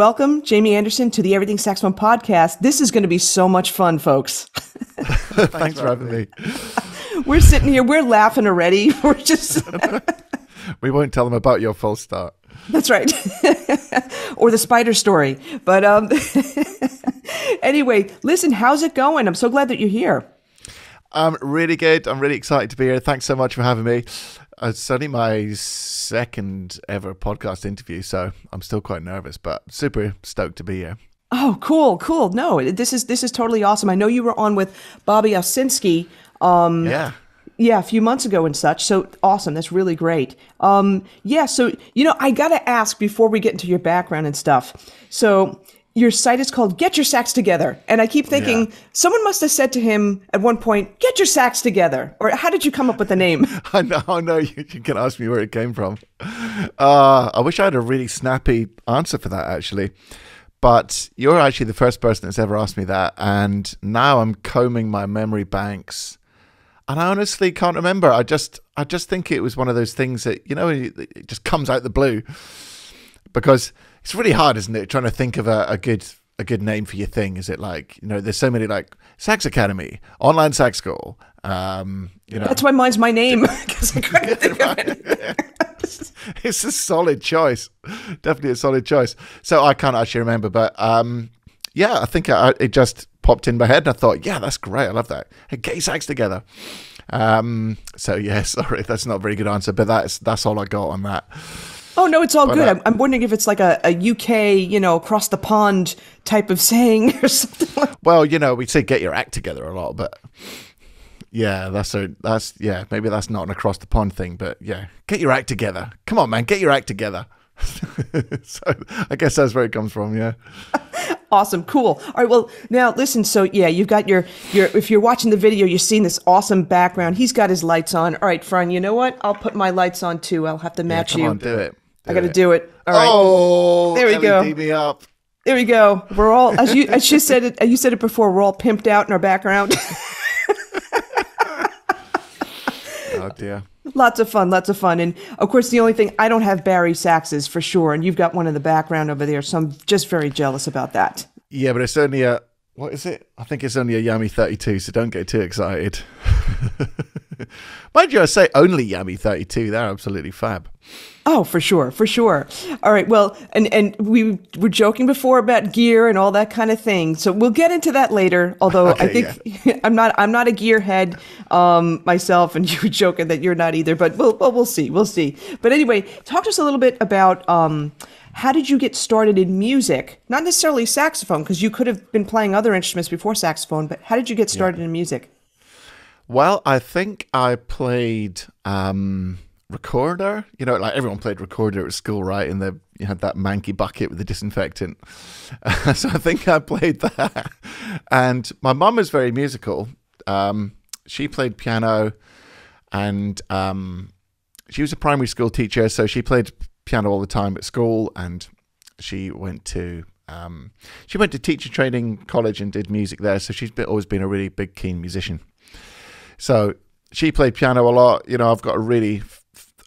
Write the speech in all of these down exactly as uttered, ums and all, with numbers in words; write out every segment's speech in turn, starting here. Welcome, Jamie Anderson, to the Everything Saxophone Podcast. This is going to be so much fun, folks. Thanks, Thanks for having me. We're sitting here, we're laughing already. We're just... We won't tell them about your false start. That's right. Or the spider story. But um, anyway, listen, how's it going? I'm so glad that you're here. I'm really good. I'm really excited to be here. Thanks so much for having me. It's only my second ever podcast interview, so I'm still quite nervous, but super stoked to be here. Oh, cool, cool. No, this is this is totally awesome. I know you were on with Bobby Osinski. Um, yeah. Yeah, a few months ago and such. So awesome. That's really great. Um, yeah. So, you know, I got to ask before we get into your background and stuff. So your site is called Get Your Sax Together. And I keep thinking yeah. someone must have said to him at one point, get your sax together. Or how did you come up with the name? I know. I know. You can ask me where it came from. Uh, I wish I had a really snappy answer for that, actually. But you're actually the first person that's ever asked me that. And now I'm combing my memory banks. And I honestly can't remember. I just, I just think it was one of those things that, you know, it just comes out the blue, because it's really hard, isn't it? Trying to think of a, a good, a good name for your thing. Is it like, you know, there's so many like Sax Academy, Online Sax School. Um, you know, that's why mine's my name. Because I couldn't think of it. It's a solid choice, definitely a solid choice. So I can't actually remember, but um, yeah, I think I, it just. popped in my head, and I thought, yeah, that's great. I love that. Hey, get your sax together. Um, so yeah, sorry, that's not a very good answer, but that's that's all I got on that. Oh no, it's all but, good. Uh, I'm wondering if it's like a, a U K, you know, across the pond type of saying or something. Like well, you know, we say get your act together a lot, but yeah, that's a that's yeah, maybe that's not an across the pond thing, but yeah, get your act together. Come on, man, get your act together. So I guess that's where it comes from. Yeah. Awesome. Cool. All right. Well, now listen. So yeah, you've got your, your, if you're watching the video, you're seeing this awesome background. He's got his lights on. All right, Fran, you know what? I'll put my lights on too. I'll have to match yeah, come you. Come on, do it. Do I got to do it. All right. Oh, there we go. L E D me up. There we go. We're all, as you, as you said it, you said it before, we're all pimped out in our background. Oh dear. Lots of fun, lots of fun. And of course, the only thing, I don't have Barry saxes for sure. And you've got one in the background over there. So I'm just very jealous about that. Yeah, but it's only a, what is it? I think it's only a Yami thirty-two. So don't get too excited. Mind you, I say only Yami thirty-two. They're absolutely fab. Oh, for sure, for sure. All right, well, and, and we were joking before about gear and all that kind of thing. So we'll get into that later, although okay, I think yeah. I'm not I'm not a gearhead um, myself, and you were joking that you're not either, but we'll, well, we'll see, we'll see. But anyway, talk to us a little bit about um, how did you get started in music? Not necessarily saxophone, because you could have been playing other instruments before saxophone, but how did you get started yeah. in music? Well, I think I played... Um... recorder, you know, like everyone played recorder at school, right? And the, you had that manky bucket with the disinfectant. Uh, so I think I played that. And my mum was very musical. Um, she played piano, and um, she was a primary school teacher, so she played piano all the time at school. And she went to um, she went to teacher training college and did music there. So she's always been a really big, keen musician. So she played piano a lot. You know, I've got a really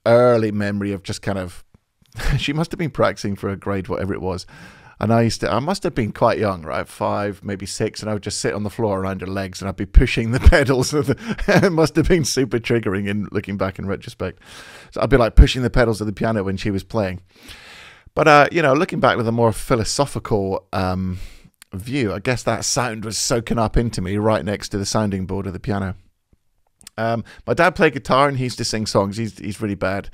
early memory of just kind of, she must have been practicing for a grade, whatever it was. And I used to, I must have been quite young, right? Five, maybe six. And I would just sit on the floor around her legs, and I'd be pushing the pedals. Of the, it must have been super triggering in looking back in retrospect. So I'd be like pushing the pedals of the piano when she was playing. But, uh, you know, looking back with a more philosophical um, view, I guess that sound was soaking up into me right next to the sounding board of the piano. Um, my dad played guitar, and he used to sing songs. He's he's really bad.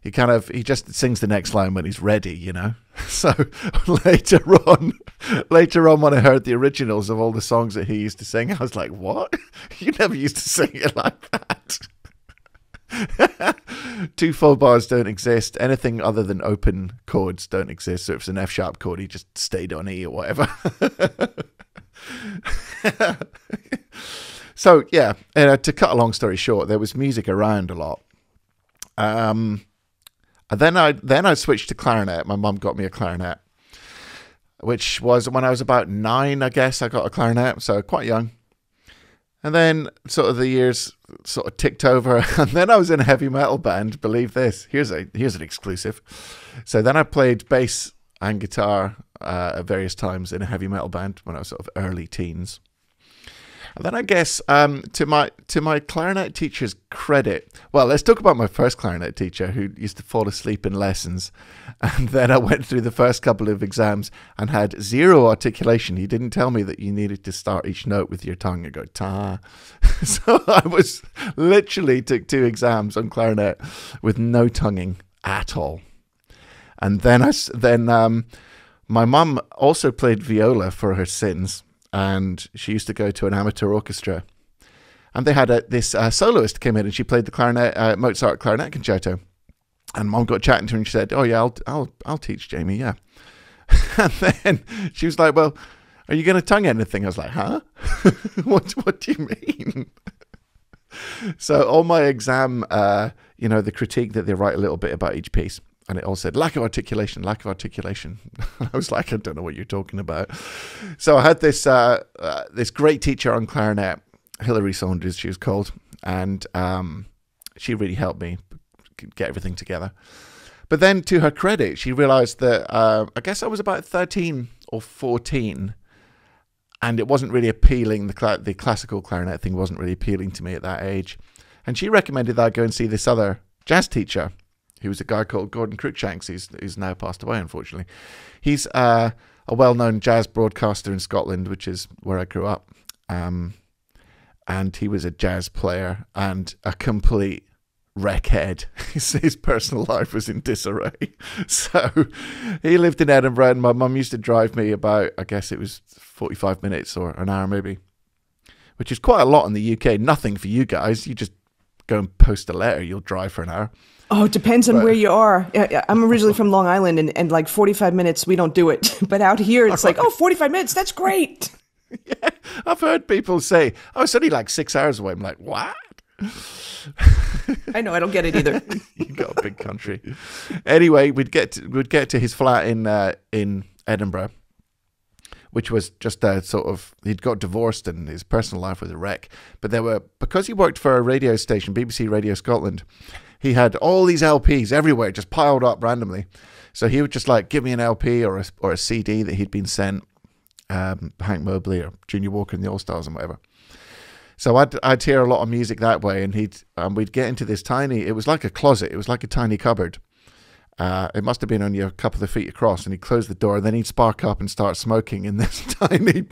He kind of he just sings the next line when he's ready, you know. So later on, later on, when I heard the originals of all the songs that he used to sing, I was like, "What? You never used to sing it like that." Two full bars don't exist. Anything other than open chords don't exist. So if it's an F sharp chord, he just stayed on E or whatever. So, yeah, uh, to cut a long story short, there was music around a lot. Um, and then I then I switched to clarinet. My mum got me a clarinet, which was when I was about nine, I guess, I got a clarinet, so quite young. And then sort of the years sort of ticked over, and then I was in a heavy metal band, believe this. Here's a here's an exclusive. So then I played bass and guitar uh, at various times in a heavy metal band when I was sort of early teens. And then I guess um, to my to my clarinet teacher's credit, well, let's talk about my first clarinet teacher who used to fall asleep in lessons. And then I went through the first couple of exams and had zero articulation. He didn't tell me that you needed to start each note with your tongue and go ta. So I was literally took two exams on clarinet with no tonguing at all. And then I then um, my mum also played viola for her sins. And she used to go to an amateur orchestra, and they had a, this uh, soloist came in and she played the clarinet uh, Mozart clarinet concerto, and Mom got chatting to her and she said, "Oh yeah, I'll I'll I'll teach Jamie, yeah." And then she was like, "Well, are you going to tongue anything?" I was like, "Huh? what what do you mean?" So on my exam, uh, you know, the critique that they write a little bit about each piece. And it all said, lack of articulation, lack of articulation. I was like, I don't know what you're talking about. So I had this uh, uh, this great teacher on clarinet, Hillary Saunders, she was called. And um, she really helped me get everything together. But then to her credit, she realized that uh, I guess I was about thirteen or fourteen. And it wasn't really appealing. The, cl the classical clarinet thing wasn't really appealing to me at that age. And she recommended that I go and see this other jazz teacher. He was a guy called Gordon Cruikshanks, who's, who's now passed away, unfortunately. He's uh, a well-known jazz broadcaster in Scotland, which is where I grew up. Um, and he was a jazz player and a complete wreckhead. His, his personal life was in disarray. So he lived in Edinburgh, and my mum used to drive me about, I guess it was forty-five minutes or an hour maybe, which is quite a lot in the U K. Nothing for you guys. You just go and post a letter, you'll drive for an hour. Oh, it depends on but, where you are. I'm originally from Long Island, and, and like forty-five minutes, we don't do it. But out here, it's like, oh, forty-five minutes, that's great. Yeah, I've heard people say, oh, it's only like six hours away. I'm like, what? I know, I don't get it either. You've got a big country. Anyway, we'd get to, we'd get to his flat in uh, in Edinburgh, which was just a sort of, he'd got divorced and his personal life was a wreck. But there were, because he worked for a radio station, B B C Radio Scotland, he had all these L Ps everywhere, just piled up randomly. So he would just like, give me an L P or a, or a C D that he'd been sent, um, Hank Mobley or Junior Walker and the All-Stars and whatever. So I'd, I'd hear a lot of music that way, and he'd, um, we'd get into this tiny, it was like a closet, it was like a tiny cupboard. Uh, it must have been only a couple of feet across, and he'd close the door, and then he'd spark up and start smoking in this tiny,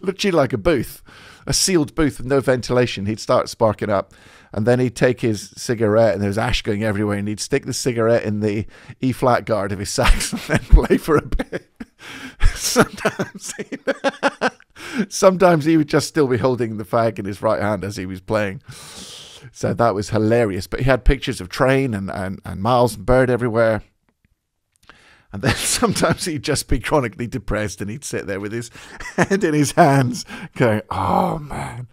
literally like a booth, a sealed booth with no ventilation. He'd start sparking up, and then he'd take his cigarette, and there was ash going everywhere, and he'd stick the cigarette in the E-flat guard of his sax and then play for a bit. Sometimes, sometimes he would just still be holding the fag in his right hand as he was playing. So that was hilarious. But he had pictures of Train and, and, and Miles and Bird everywhere. And then sometimes he'd just be chronically depressed and he'd sit there with his head in his hands going, oh, man.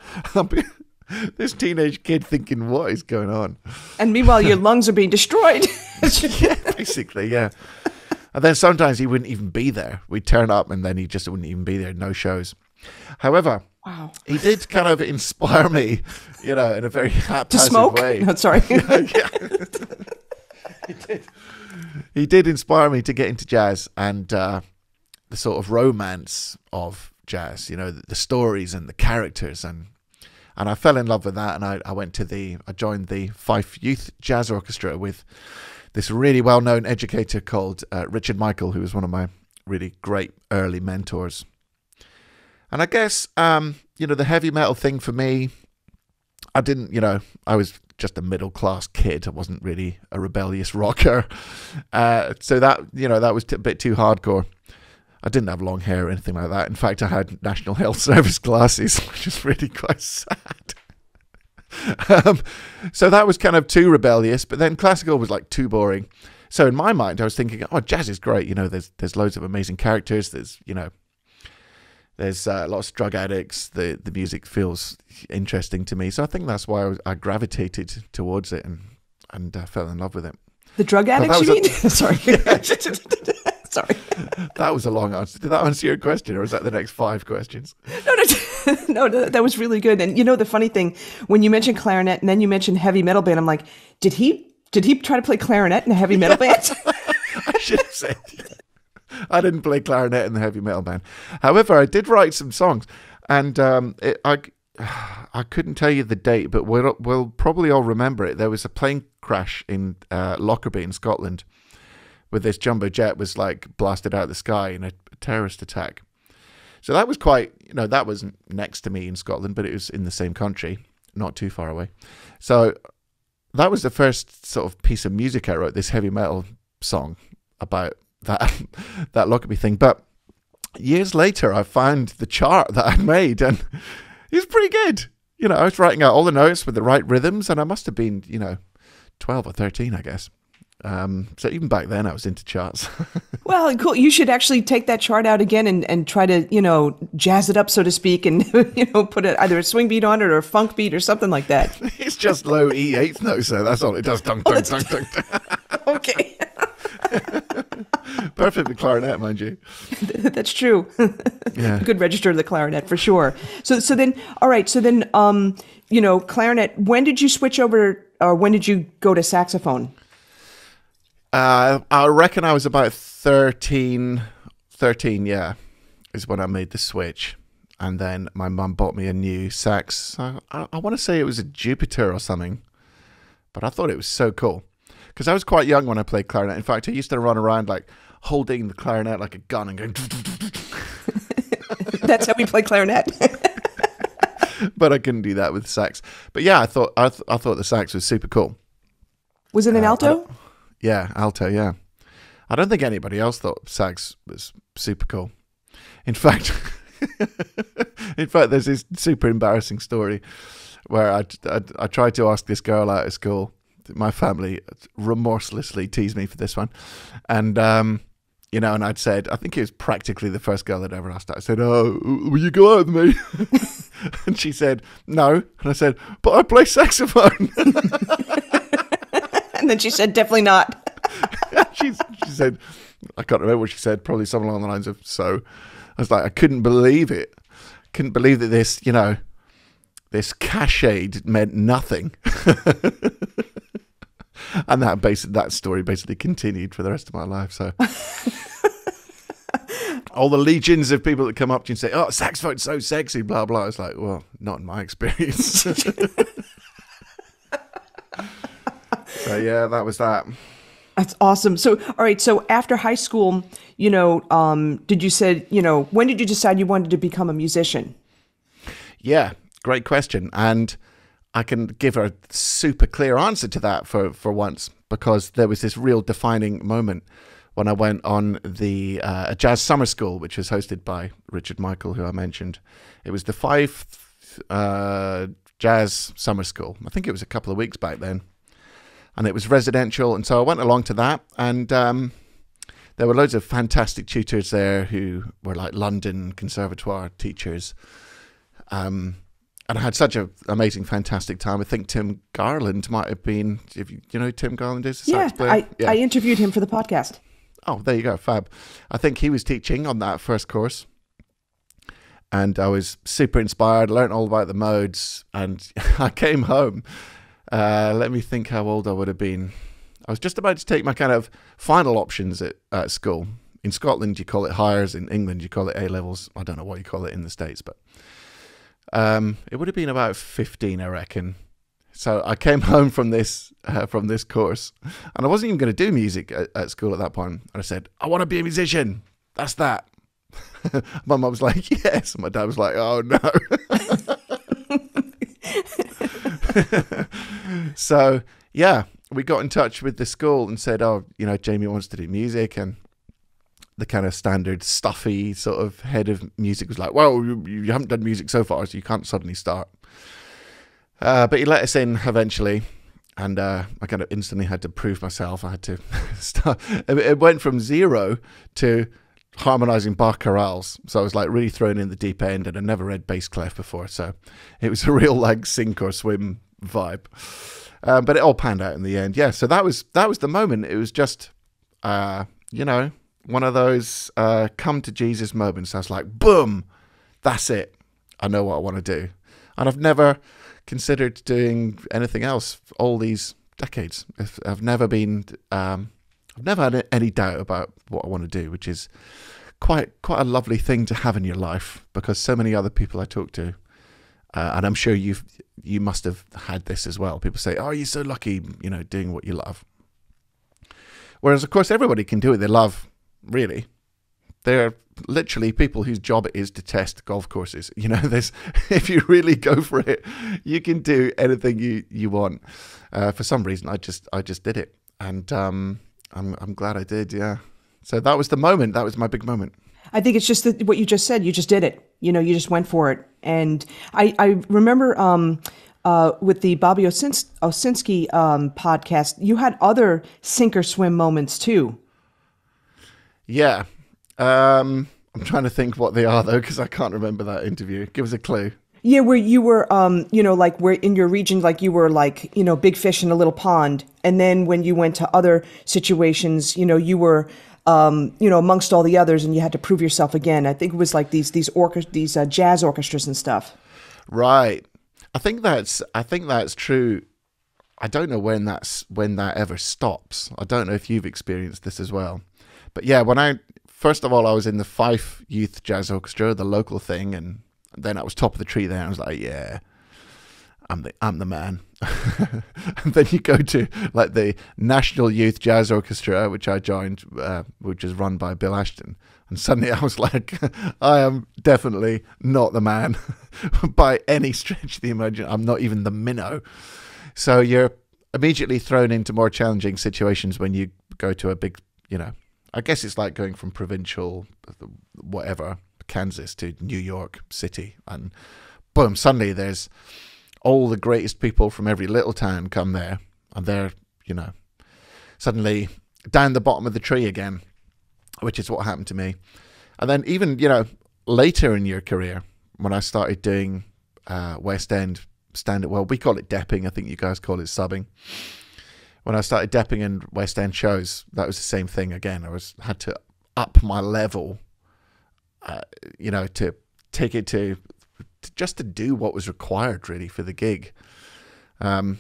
This teenage kid thinking, what is going on? And meanwhile, your lungs are being destroyed. Yeah, basically, yeah. And then sometimes he wouldn't even be there. We'd turn up and then he just wouldn't even be there. No shows. However... Wow. He did kind of inspire me, you know, in a very haphazard way. No, sorry. Yeah, he did. He did inspire me to get into jazz and uh, the sort of romance of jazz, you know, the, the stories and the characters, and and I fell in love with that. And I, I went to the, I joined the Fife Youth Jazz Orchestra with this really well-known educator called uh, Richard Michael, who was one of my really great early mentors. And I guess, um, you know, the heavy metal thing for me, I didn't, you know, I was just a middle class kid. I wasn't really a rebellious rocker. Uh, so that, you know, that was a bit too hardcore. I didn't have long hair or anything like that. In fact, I had National Health Service glasses, which is really quite sad. um, so that was kind of too rebellious, but then classical was like too boring. So in my mind, I was thinking, oh, jazz is great. You know, there's, there's loads of amazing characters. There's, you know, There's uh, lots of drug addicts. The the music feels interesting to me, so I think that's why I, was, I gravitated towards it and and uh, fell in love with it. The drug addicts, you mean? A, Sorry, sorry. That was a long answer. Did that answer your question, or is that the next five questions? No, no, no, that was really good. And you know, the funny thing, when you mentioned clarinet and then you mentioned heavy metal band, I'm like, did he did he try to play clarinet in a heavy metal band? I should have said. I didn't play clarinet in the heavy metal band. However, I did write some songs, and um, it, I I couldn't tell you the date, but we'll, we'll probably all remember it. There was a plane crash in uh, Lockerbie in Scotland, with this jumbo jet was like blasted out of the sky in a terrorist attack. So that was quite, you know, that wasn't next to me in Scotland, but it was in the same country, not too far away. So that was the first sort of piece of music I wrote, this heavy metal song about that that Lockerbie thing. But years later, I found the chart that I'd made, and it's pretty good. You know, I was writing out all the notes with the right rhythms, and I must have been, you know, twelve or thirteen, I guess. Um, so even back then I was into charts. Well, cool. You should actually take that chart out again and, and try to, you know, jazz it up, so to speak, and, you know, put a, either a swing beat on it or a funk beat or something like that. It's just low E eighth notes, so that's all it does. Dunk, dunk, oh, dunk, dunk, dunk. Okay. Perfect with clarinet, mind you. That's true. Yeah. Good register of the clarinet for sure. So, so then, all right. So then, um, you know, clarinet, when did you switch over, or when did you go to saxophone? Uh, I reckon I was about thirteen, thirteen, yeah, is when I made the switch. And then my mum bought me a new sax. I, I, I want to say it was a Jupiter or something, but I thought it was so cool. Because I was quite young when I played clarinet. In fact, I used to run around like holding the clarinet like a gun and going... That's how we play clarinet. But I couldn't do that with sax. But yeah, I thought, I th I thought the sax was super cool. Was it an uh, alto? Yeah, alto, yeah. I don't think anybody else thought sax was super cool. In fact, in fact, there's this super embarrassing story where I, I, I tried to ask this girl out of school. My family remorselessly teased me for this one. And, um, you know, and I'd said, I think it was practically the first girl that ever asked that. I said, oh, will you go out with me? And she said, no. And I said, but I play saxophone. And then she said, definitely not. she, she said, I can't remember what she said, probably something along the lines of, so. I was like, I couldn't believe it. Couldn't believe that this, you know, this cachet meant nothing. And that, basi that story basically continued for the rest of my life. So all the legions of people that come up to you and say, oh, saxophone's so sexy, blah, blah. It's like, well, not in my experience. So yeah, that was that. That's awesome. So, all right. So after high school, you know, um, did you said, you know, when did you decide you wanted to become a musician? Yeah, great question. And I can give a super clear answer to that for, for once, because there was this real defining moment when I went on the uh, jazz summer school, which was hosted by Richard Michael, who I mentioned. It was the Fife uh, Jazz Summer School. I think it was a couple of weeks back then. And it was residential, and so I went along to that, and um, there were loads of fantastic tutors there who were like London Conservatoire teachers, um, and I had such an amazing, fantastic time. I think Tim Garland might have been, if you, you know who Tim Garland is? A yeah, sax player. I, yeah, I interviewed him for the podcast. Oh, there you go, fab. I think he was teaching on that first course, and I was super inspired, learned all about the modes, and I came home. Uh, let me think how old I would have been. I was just about to take my kind of final options at, at school. In Scotland, you call it hires. In England, you call it A levels. I don't know what you call it in the States, but um, it would have been about fifteen, I reckon. So I came home from this uh, from this course, and I wasn't even going to do music at, at school at that point. And I said, I want to be a musician. That's that. My mum was like, yes. And my dad was like, oh, no. So yeah, we got in touch with the school and said, oh, you know, Jamie wants to do music, and the kind of standard stuffy sort of head of music was like, well, you, you haven't done music so far, so you can't suddenly start. Uh, but he let us in eventually, and uh, I kind of instantly had to prove myself. I had to start. It went from zero to harmonizing bar chorales, so I was like really thrown in the deep end, and I never read bass clef before, so it was a real like sink or swim vibe, um, but it all panned out in the end. Yeah, so that was that was the moment. It was just uh you know, one of those uh come to Jesus moments. I was like, boom, that's it, I know what I want to do. And I've never considered doing anything else all these decades. I've never been um I've never had any doubt about what I want to do, which is quite quite a lovely thing to have in your life, because so many other people I talk to, uh, and I'm sure you've you must have had this as well. People say, "Oh, you're so lucky, you know, doing what you love." Whereas, of course, everybody can do what they love, really. There are literally people whose job it is to test golf courses. You know, there's, if you really go for it, you can do anything you you want. Uh, for some reason, I just I just did it, and um, I'm I'm glad I did. Yeah. So that was the moment. That was my big moment. I think it's just the, what you just said. You just did it. You know, you just went for it. And I, I remember um, uh, with the Bobby Osins- Osinski um, podcast, you had other sink or swim moments too. Yeah. Um, I'm trying to think what they are, though, because I can't remember that interview. Give us a clue. Yeah, where you were, um, you know, like where in your region, like you were like, you know, big fish in a little pond. And then when you went to other situations, you know, you were... Um, you know, amongst all the others, and you had to prove yourself again. I think it was like these these orchest these uh, jazz orchestras and stuff. Right. I think that's I think that's true. I don't know when that's when that ever stops. I don't know if you've experienced this as well. But yeah, when I first of all I was in the Fife Youth Jazz Orchestra, the local thing, and then I was top of the tree there. And I was like, yeah, I'm the I'm the man. And then you go to like the National Youth Jazz Orchestra, which I joined, uh, which is run by Bill Ashton, and suddenly I was like, I am definitely not the man by any stretch of the imagination. I'm not even the minnow. So you're immediately thrown into more challenging situations when you go to a big, you know, I guess it's like going from provincial whatever Kansas to New York City, and boom, suddenly there's all the greatest people from every little town come there, and they're, you know, suddenly down the bottom of the tree again, which is what happened to me. And then even, you know, later in your career, when I started doing uh, West End stand-up, well, we call it depping. I think you guys call it subbing. When I started depping in West End shows, that was the same thing again. I was had to up my level, uh, you know, to take it to... just to do what was required really for the gig, um,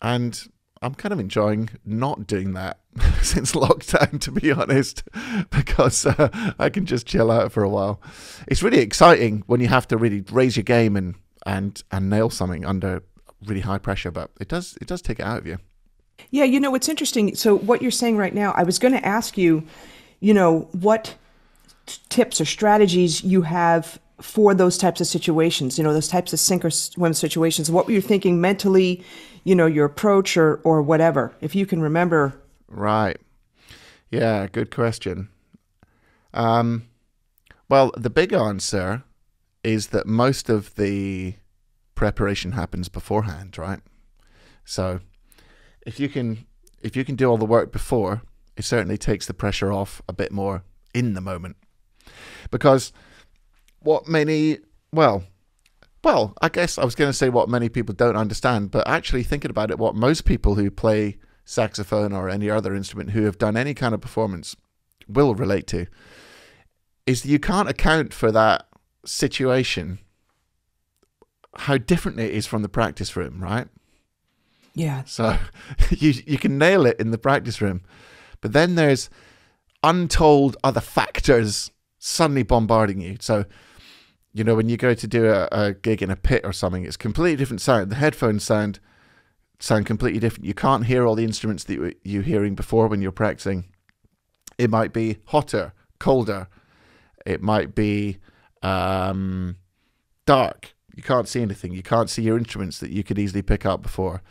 and I'm kind of enjoying not doing that since lockdown, to be honest, because uh, I can just chill out for a while. It's really exciting when you have to really raise your game and and and nail something under really high pressure, but it does it does take it out of you. Yeah, you know, it's interesting. So what you're saying right now, I was going to ask you, you know, what tips or strategies you have for those types of situations, you know, those types of sink or swim situations. What were you thinking mentally, you know, your approach or, or whatever, if you can remember? Right. Yeah, good question. Um, well, the big answer is that most of the preparation happens beforehand, right? So if you can, if you can do all the work before, it certainly takes the pressure off a bit more in the moment. Because... What many, well, well, I guess I was going to say what many people don't understand, but actually thinking about it, what most people who play saxophone or any other instrument who have done any kind of performance will relate to, is that you can't account for that situation, how different it is from the practice room, right? Yeah. So you, you can nail it in the practice room, but then there's untold other factors suddenly bombarding you. So, you know, when you go to do a, a gig in a pit or something, it's completely different sound. The headphones sound sound completely different. You can't hear all the instruments that you, you're hearing before when you're practicing. It might be hotter, colder. It might be um, dark. You can't see anything. You can't see your instruments that you could easily pick up before.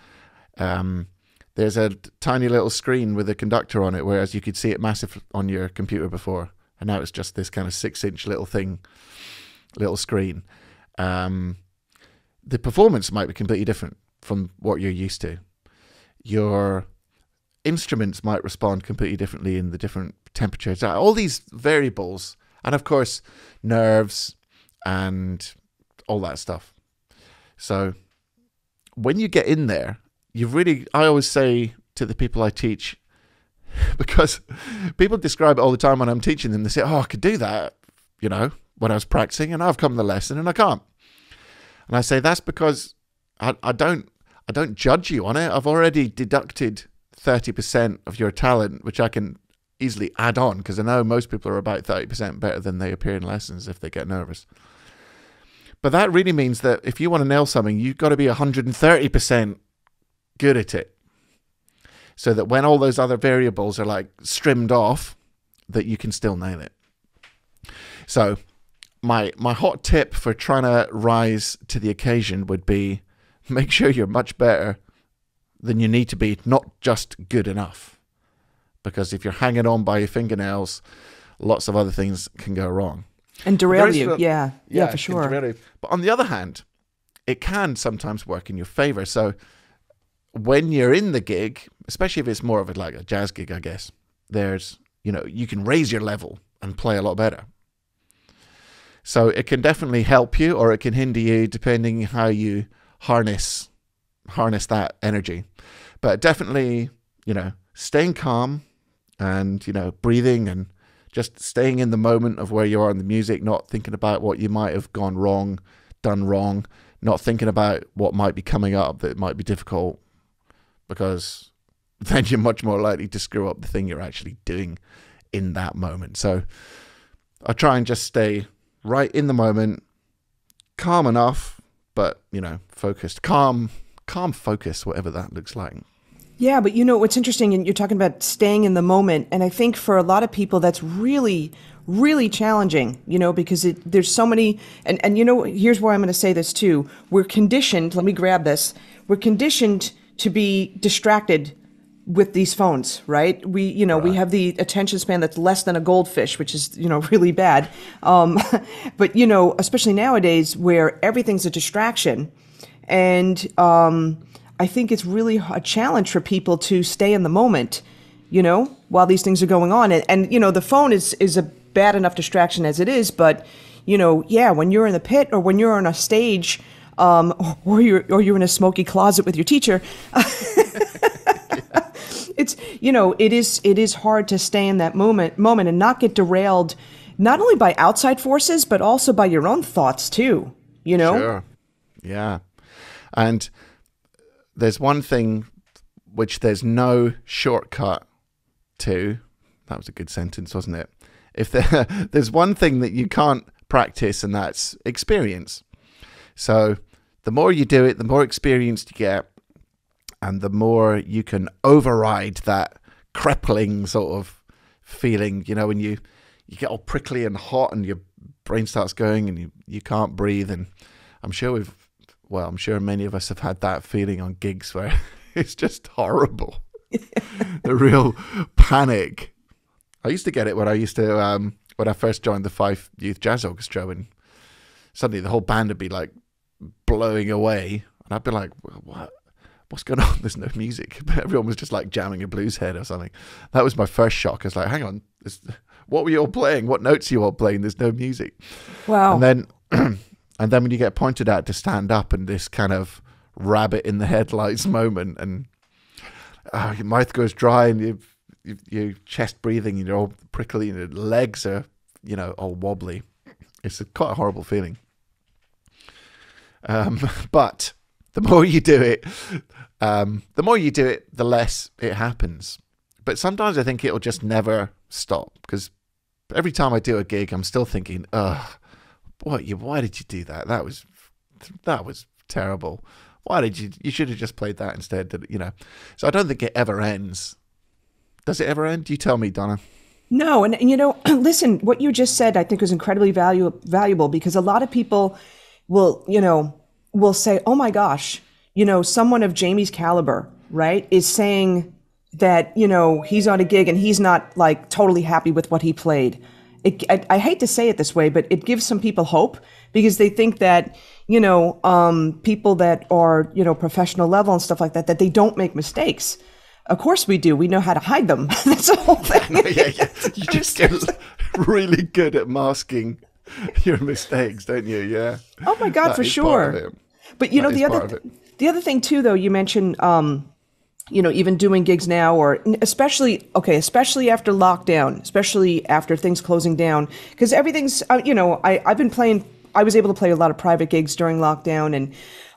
Um, there's a tiny little screen with a conductor on it, whereas you could see it massive on your computer before. And now it's just this kind of six-inch little thing, little screen. Um, the performance might be completely different from what you're used to. Your instruments might respond completely differently in the different temperatures. All these variables, and of course, nerves and all that stuff. So when you get in there, you've really, I always say to the people I teach, because people describe it all the time when I'm teaching them. They say, oh, I could do that, you know, when I was practicing, and I've come to the lesson and I can't. And I say, that's because I, I don't I don't judge you on it. I've already deducted thirty percent of your talent, which I can easily add on, because I know most people are about thirty percent better than they appear in lessons if they get nervous. But that really means that if you want to nail something, you've got to be one hundred thirty percent good at it, so that when all those other variables are like strimmed off, that you can still nail it. So my my hot tip for trying to rise to the occasion would be, make sure you're much better than you need to be, not just good enough. Because if you're hanging on by your fingernails, lots of other things can go wrong. And derail you, a, yeah, yeah, yeah, for sure. But on the other hand, it can sometimes work in your favor. So when you're in the gig, especially if it's more of a, like a jazz gig, I guess, there's, you know, you can raise your level and play a lot better. So it can definitely help you, or it can hinder you, depending how you harness harness that energy. But definitely, you know, staying calm and, you know, breathing and just staying in the moment of where you are in the music, not thinking about what you might have gone wrong, done wrong, not thinking about what might be coming up that might be difficult, because then you're much more likely to screw up the thing you're actually doing in that moment. So I try and just stay right in the moment, calm enough, but, you know, focused. Calm, calm focus, whatever that looks like. Yeah, but you know, what's interesting, and you're talking about staying in the moment, and I think for a lot of people that's really, really challenging, you know, because it, there's so many, and, and you know, here's where I'm going to say this too. We're conditioned, let me grab this, we're conditioned to be distracted with these phones, right? We, you know, right. we have the attention span that's less than a goldfish, which is, you know, really bad. Um, but, you know, especially nowadays where everything's a distraction, and um, I think it's really a challenge for people to stay in the moment, you know, while these things are going on. And, and you know, the phone is, is a bad enough distraction as it is, but, you know, yeah, when you're in the pit or when you're on a stage, um, or, you're, or you're in a smoky closet with your teacher, it's, you know, it is it is hard to stay in that moment moment and not get derailed, not only by outside forces, but also by your own thoughts too, you know? Sure. Yeah. And there's one thing which there's no shortcut to. That was a good sentence, wasn't it? If there, there's one thing that you can't practice, and that's experience. So the more you do it, the more experienced you get, and the more you can override that crippling sort of feeling, you know, when you, you get all prickly and hot and your brain starts going and you, you can't breathe. And I'm sure we've, well, I'm sure many of us have had that feeling on gigs where it's just horrible. The real panic. I used to get it when I used to, um, when I first joined the Fife Youth Jazz Orchestra, when suddenly the whole band would be like blowing away. And I'd be like, what? What's going on? There's no music. But everyone was just like jamming a blues head or something. That was my first shock. I was like, hang on, this, what were you all playing? What notes are you all playing? There's no music. Wow. And then, and then when you get pointed at to stand up in this kind of rabbit in the headlights moment, and uh, your mouth goes dry and you, you, your chest breathing and you're all prickly and your legs are, you know, all wobbly. It's a, quite a horrible feeling. Um, but the more you do it, um, the more you do it, the less it happens. But sometimes I think it'll just never stop, because every time I do a gig, I'm still thinking, "Ugh, what? You? Why did you do that? That was, that was terrible. Why did you? You should have just played that instead." You know. So I don't think it ever ends. Does it ever end? You tell me, Donna. No, and, and you know, listen, what you just said, I think, was incredibly value, valuable because a lot of people will, you know, will say, oh my gosh, you know, someone of Jamie's caliber, right, is saying that, you know, he's on a gig and he's not like totally happy with what he played. It, I, I hate to say it this way, but it gives some people hope because they think that, you know, um, people that are, you know, professional level and stuff like that, that they don't make mistakes. Of course we do. We know how to hide them. That's the whole thing. No, yeah, yeah. You just get really good at masking your mistakes, don't you? Yeah. Oh my God, that for sure. But you know, the other the other thing too, though, you mentioned, um, you know, even doing gigs now, or especially, okay, especially after lockdown, especially after things closing down, because everything's, uh, you know, I, I've been playing, I was able to play a lot of private gigs during lockdown, and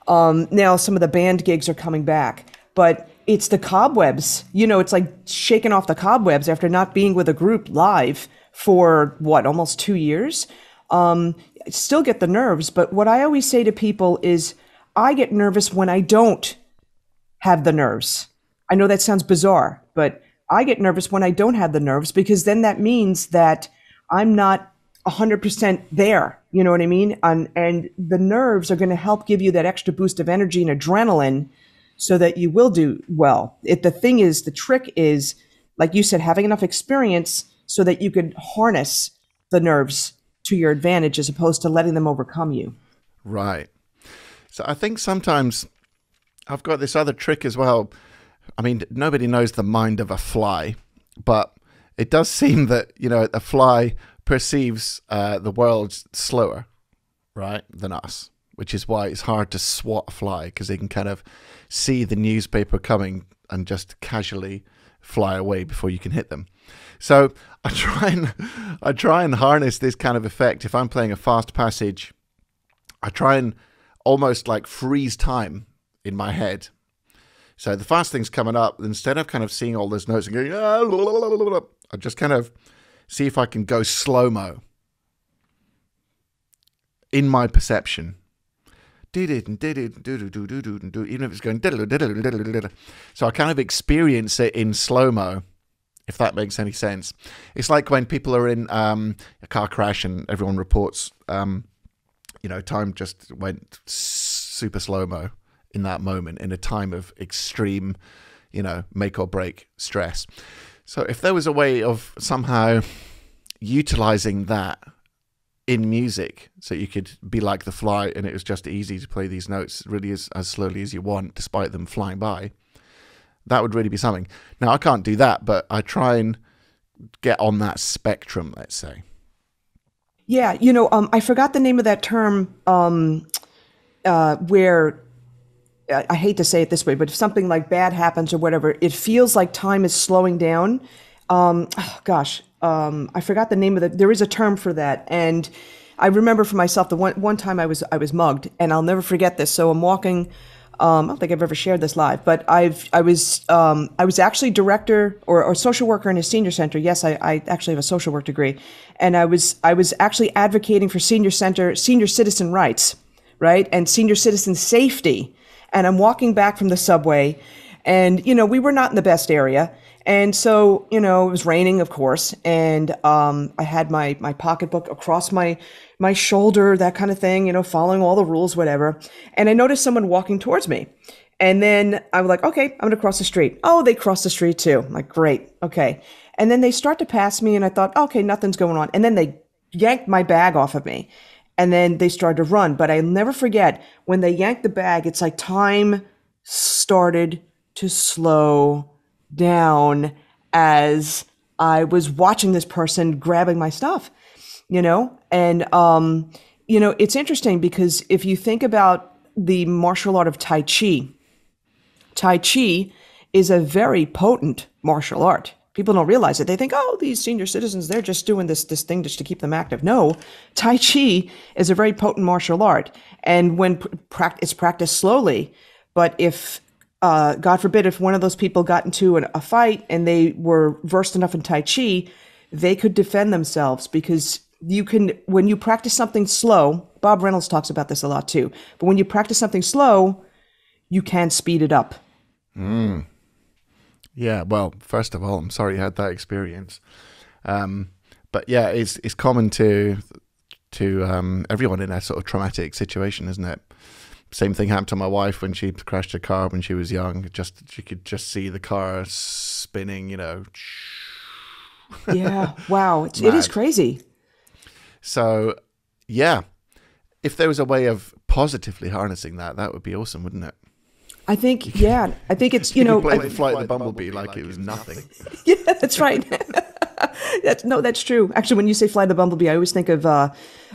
um, now some of the band gigs are coming back. But it's the cobwebs. You know, it's like shaking off the cobwebs after not being with a group live for, what, almost two years? Um, still get the nerves. But what I always say to people is I get nervous when I don't have the nerves. I know that sounds bizarre, but I get nervous when I don't have the nerves, because then that means that I'm not one hundred percent there. You know what I mean? And, and the nerves are going to help give you that extra boost of energy and adrenaline so that you will do well. It, the thing is, the trick is, like you said, having enough experience so that you can harness the nerves to your advantage as opposed to letting them overcome you. Right. So I think sometimes I've got this other trick as well. I mean, nobody knows the mind of a fly, but it does seem that, you know, a fly perceives uh, the world slower, right, than us, which is why it's hard to swat a fly, because they can kind of see the newspaper coming and just casually fly away before you can hit them. So I try and I try and harness this kind of effect. If I'm playing a fast passage, I try and almost like freeze time in my head. So the fast thing's coming up, instead of kind of seeing all those notes and going, ah, blah, blah, blah, blah, I just kind of see if I can go slow-mo in my perception. Did it and did it, do do do do do do, even if it's going diddle diddle diddle diddle. So I kind of experience it in slow-mo, if that makes any sense. It's like when people are in um, a car crash and everyone reports, um, you know, time just went super slow-mo in that moment, in a time of extreme, you know, make or break stress. So if there was a way of somehow utilizing that in music, so you could be like the fly and it was just easy to play these notes really as, as slowly as you want, despite them flying by, that would really be something. Now, I can't do that, but I try and get on that spectrum, let's say. Yeah, you know, um, I forgot the name of that term um, uh, where... I hate to say it this way, but if something like bad happens or whatever, it feels like time is slowing down. Um, oh gosh, um, I forgot the name of the, there is a term for that. And I remember for myself, the one, one time I was, I was mugged, and I'll never forget this. So I'm walking, um, I don't think I've ever shared this live, but I've, I was, um, I was actually director or, or social worker in a senior center. Yes, I, I actually have a social work degree. And I was, I was actually advocating for senior center, senior citizen rights, right? And senior citizen safety. And I'm walking back from the subway, and, you know, we were not in the best area. And so, you know, it was raining, of course. And, um, I had my, my pocketbook across my, my shoulder, that kind of thing, you know, following all the rules, whatever. And I noticed someone walking towards me, and then I was like, okay, I'm going to cross the street. Oh, they crossed the street too. I'm like, great. Okay. And then they start to pass me, and I thought, okay, nothing's going on. And then they yanked my bag off of me. And then they started to run. But I'll never forget, when they yanked the bag, it's like time started to slow down as I was watching this person grabbing my stuff, you know? And, um, you know, it's interesting, because if you think about the martial art of Tai Chi, Tai Chi is a very potent martial art. People don't realize it. They think, oh, these senior citizens, they're just doing this, this thing just to keep them active. No, Tai Chi is a very potent martial art. And when pra it's practiced slowly, but if, uh, God forbid, if one of those people got into an, a fight and they were versed enough in Tai Chi, they could defend themselves, because you can, when you practice something slow, Bob Reynolds talks about this a lot too, but when you practice something slow, you can speed it up. Mm. Yeah, well, first of all, I'm sorry you had that experience. Um, but yeah, it's it's common to to um, everyone in a sort of traumatic situation, isn't it? Same thing happened to my wife when she crashed a car when she was young. Just she could just see the car spinning, you know. Yeah, wow, it's, it is crazy. So, yeah, if there was a way of positively harnessing that, that would be awesome, wouldn't it? I think, yeah, I think it's, you, you know, play I, the flight of the bumblebee, bumblebee like, like it was nothing. Yeah, that's right. That's, no, that's true. Actually, when you say fly the bumblebee, I always think of, uh,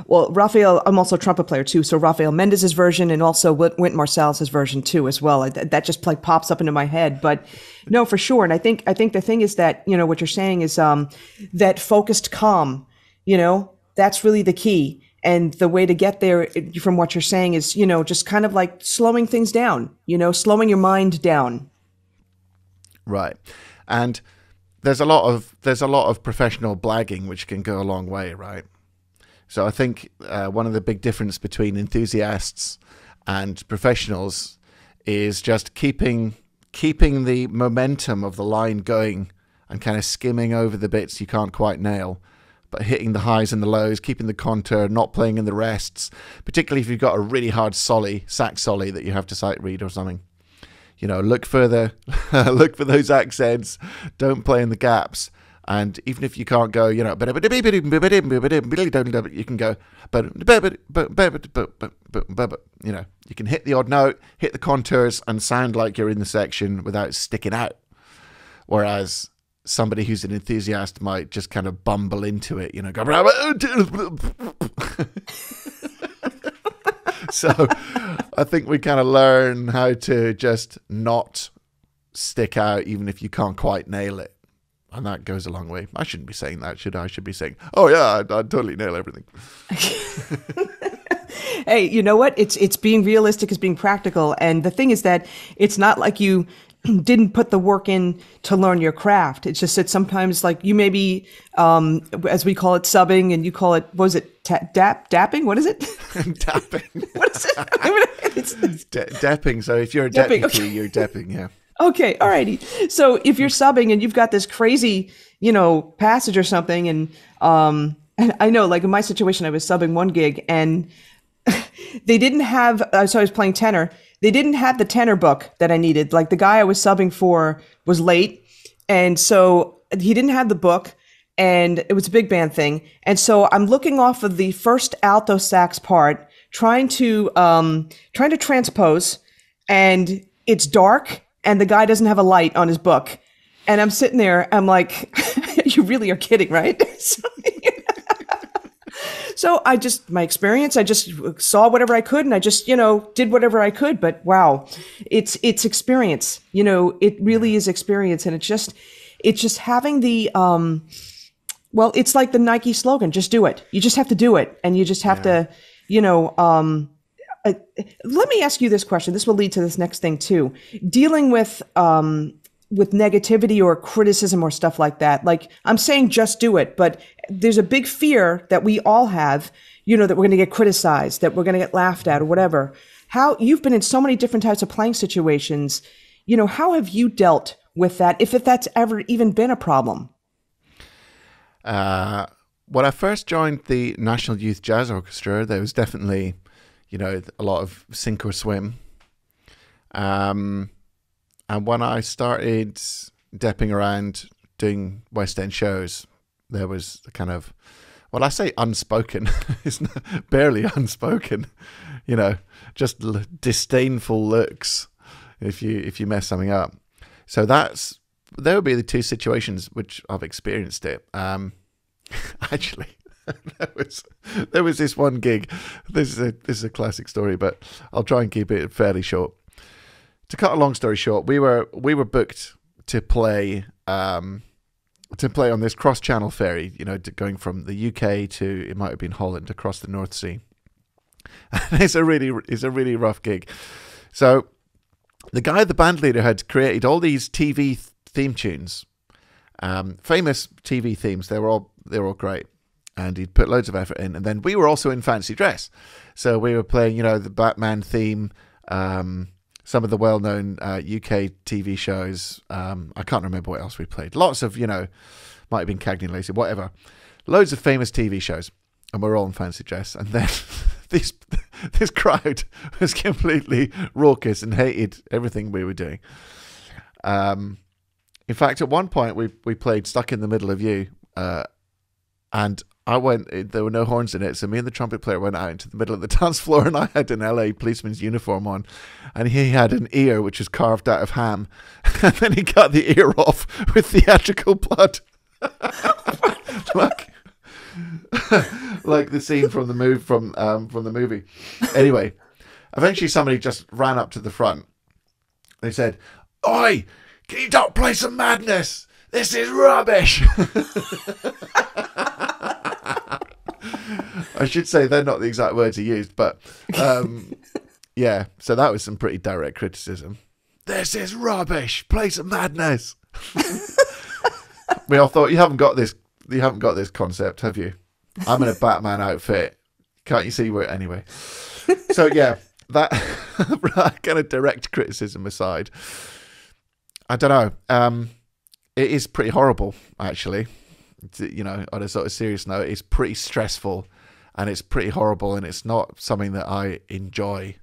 well, Rafael, I'm also a trumpet player too. So Rafael Mendes's version, and also Wynton Marsalis' version too, as well. I, that just like pops up into my head, but no, for sure. And I think, I think the thing is that, you know, what you're saying is, um, that focused calm, you know, that's really the key. And the way to get there from what you're saying is, you know, just kind of like slowing things down, you know, slowing your mind down. Right. And there's a lot of there's a lot of professional blagging which can go a long way, right? So I think uh, one of the big difference between enthusiasts and professionals is just keeping keeping the momentum of the line going and kind of skimming over the bits you can't quite nail, but hitting the highs and the lows, keeping the contour, not playing in the rests, particularly if you've got a really hard soli, sax soli that you have to sight read or something. You know, look further, look for those accents, don't play in the gaps. And even if you can't go, you know, you can go, you know, you can hit the odd note, hit the contours and sound like you're in the section without sticking out. Whereas somebody who's an enthusiast might just kind of bumble into it, you know, go. So I think we kind of learn how to just not stick out even if you can't quite nail it. And that goes a long way. I shouldn't be saying that, should I? I should be saying, oh, yeah, I, I totally nail everything. Hey, you know what? It's, it's being realistic is being practical. And the thing is that it's not like you didn't put the work in to learn your craft. It's just that sometimes, like, you maybe, um, as we call it, subbing, and you call it, what is it, ta dap, dapping? What is it? Dapping. What is it? it's, it's... De depping. So if you're a depping, deputy, okay. You're depping, yeah. Okay, all righty. So if you're subbing and you've got this crazy, you know, passage or something, and um, and I know, like in my situation, I was subbing one gig, and they didn't have. Uh, so I was playing tenor. They didn't have the tenor book that I needed. Like the guy I was subbing for was late, and so he didn't have the book, and it was a big band thing. And so I'm looking off of the first alto sax part, trying to um, trying to transpose, and it's dark. And the guy doesn't have a light on his book. And I'm sitting there, I'm like, you really are kidding, right? so, so I just, my experience, I just saw whatever I could and I just, you know, did whatever I could. But wow, it's, it's experience, you know, it really is experience. And it's just, it's just having the, um, well, it's like the Nike slogan, just do it. You just have to do it. And you just have yeah. to, you know, um, Uh, let me ask you this question. This will lead to this next thing too. Dealing with um, with negativity or criticism or stuff like that. Like I'm saying, just do it. But there's a big fear that we all have, you know, that we're going to get criticized, that we're going to get laughed at or whatever. How you've been in so many different types of playing situations, you know, how have you dealt with that? If, if that's ever even been a problem? Uh, when I first joined the National Youth Jazz Orchestra, there was definitely... you know, a lot of sink or swim. Um, and when I started depping around doing West End shows, there was a kind of, well, I say unspoken, it's not, barely unspoken, you know, just l disdainful looks if you, if you mess something up. So that's, there would be the two situations which I've experienced it. Um, actually, There was, there was this one gig. This is a this is a classic story, but I'll try and keep it fairly short. To cut a long story short, we were we were booked to play um, to play on this cross-channel ferry, you know, to, going from the U K to it might have been Holland across the North Sea. And it's a really it's a really rough gig. So the guy, the band leader, had created all these T V theme tunes, um, famous T V themes. They were all they were all great. And he'd put loads of effort in. And then we were also in fancy dress. So we were playing, you know, the Batman theme, um, some of the well-known uh, U K T V shows. Um, I can't remember what else we played. Lots of, you know, might have been Cagney Lacey, whatever. Loads of famous T V shows. And we're all in fancy dress. And then this, this crowd was completely raucous and hated everything we were doing. Um, in fact, at one point, we, we played Stuck in the Middle of You. Uh, and... I went, there were no horns in it, so me and the trumpet player went out into the middle of the dance floor, and I had an L A policeman's uniform on, and he had an ear which was carved out of ham, and then he cut the ear off with theatrical blood. like, like the scene from the, move, from, um, from the movie. Anyway, eventually somebody just ran up to the front. They said, "Oi, can you not play some madness? This is rubbish." I should say they're not the exact words he used, but um, yeah, so that was some pretty direct criticism. this is rubbish, play some madness. We all thought, you haven't got this, you haven't got this concept, have you? I'm in a Batman outfit. Can't you see where, anyway? So yeah, that kind of direct criticism aside, I don't know. Um, it is pretty horrible, actually. You know, on a sort of serious note, it's pretty stressful and it's pretty horrible, and it's not something that I enjoy,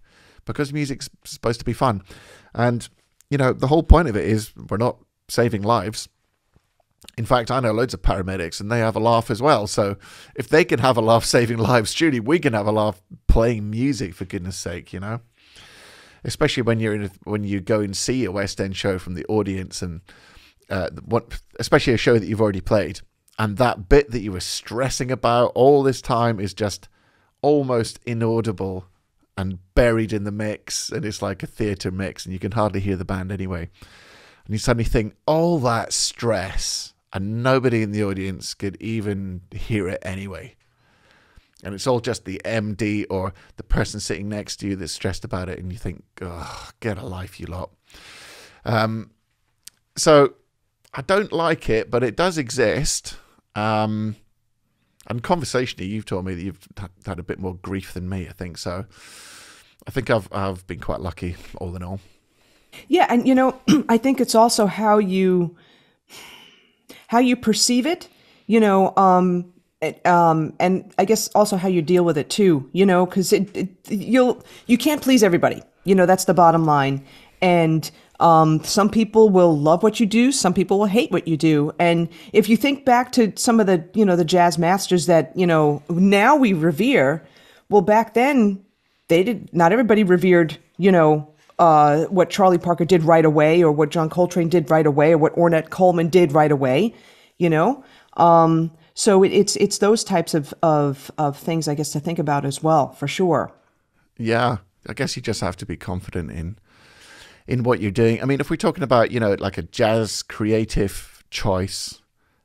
because music's supposed to be fun. And, you know, the whole point of it is we're not saving lives. In fact, I know loads of paramedics and they have a laugh as well. So if they can have a laugh saving lives, surely we can have a laugh playing music, for goodness sake, you know? Especially when you're in a, when you go and see a West End show from the audience, and uh, what, especially a show that you've already played, and that bit that you were stressing about all this time is just almost inaudible and buried in the mix, and it's like a theatre mix and you can hardly hear the band anyway. And you suddenly think, all that stress, and nobody in the audience could even hear it anyway. And it's all just the M D or the person sitting next to you that's stressed about it. And you think, oh, get a life, you lot. Um, so I don't like it, but it does exist. Um, and conversationally, you've told me that you've had a bit more grief than me, I think. So I think I've, I've been quite lucky, all in all. Yeah. And, you know, I think it's also how you, how you perceive it, you know, um, it, um, and I guess also how you deal with it too, you know, cause it, it, you'll, you can't please everybody, you know, that's the bottom line. And, um, some people will love what you do. Some people will hate what you do. And if you think back to some of the, you know, the jazz masters that, you know, now we revere, well, back then they did, not everybody revered, you know, Uh, what Charlie Parker did right away, or what John Coltrane did right away, or what Ornette Coleman did right away, you know? Um, so it, it's it's those types of, of, of things, I guess, to think about as well, for sure. Yeah, I guess you just have to be confident in in what you're doing. I mean, if we're talking about, you know, like a jazz creative choice,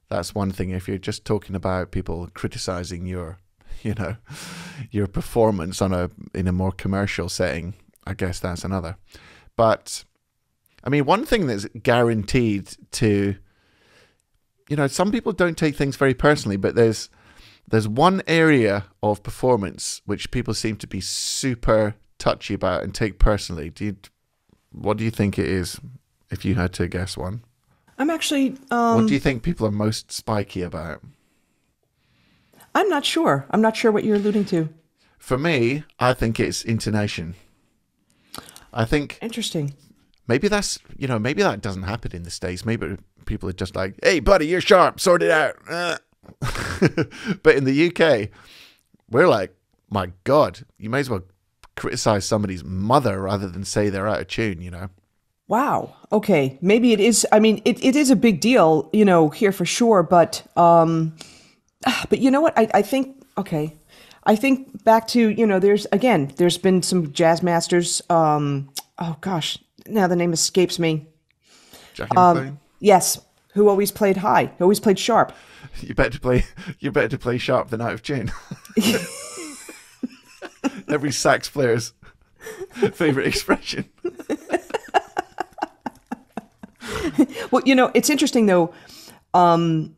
that's one thing. If you're just talking about people criticizing your, you know, your performance on a in a more commercial setting, I guess that's another. But I mean, one thing that's guaranteed to, you know, some people don't take things very personally, but there's there's one area of performance which people seem to be super touchy about and take personally. Do you, what do you think it is, if you had to guess one? I'm actually... Um, what do you think people are most spiky about? I'm not sure. I'm not sure what you're alluding to. For me, I think it's intonation. I think interesting. Maybe that's, you know, maybe that doesn't happen in the States. Maybe people are just like, hey, buddy, you're sharp, sort it out. Uh. But in the U K, we're like, my God, you may as well criticize somebody's mother rather than say they're out of tune, you know? Wow. Okay. Maybe it is. I mean, it, it is a big deal, you know, here for sure. But, um, but you know what? I, I think, okay. I think back to, you know, there's, again, there's been some jazz masters. Um, oh, gosh, now the name escapes me. Jackie um, McLean? Yes, who always played high, who always played sharp. You better play, you better to play sharp than out of tune. Every sax player's favorite expression. Well, you know, it's interesting, though. Um,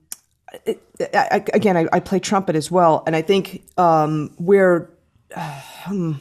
it, I, again, I, I play trumpet as well, and I think um, we're, uh,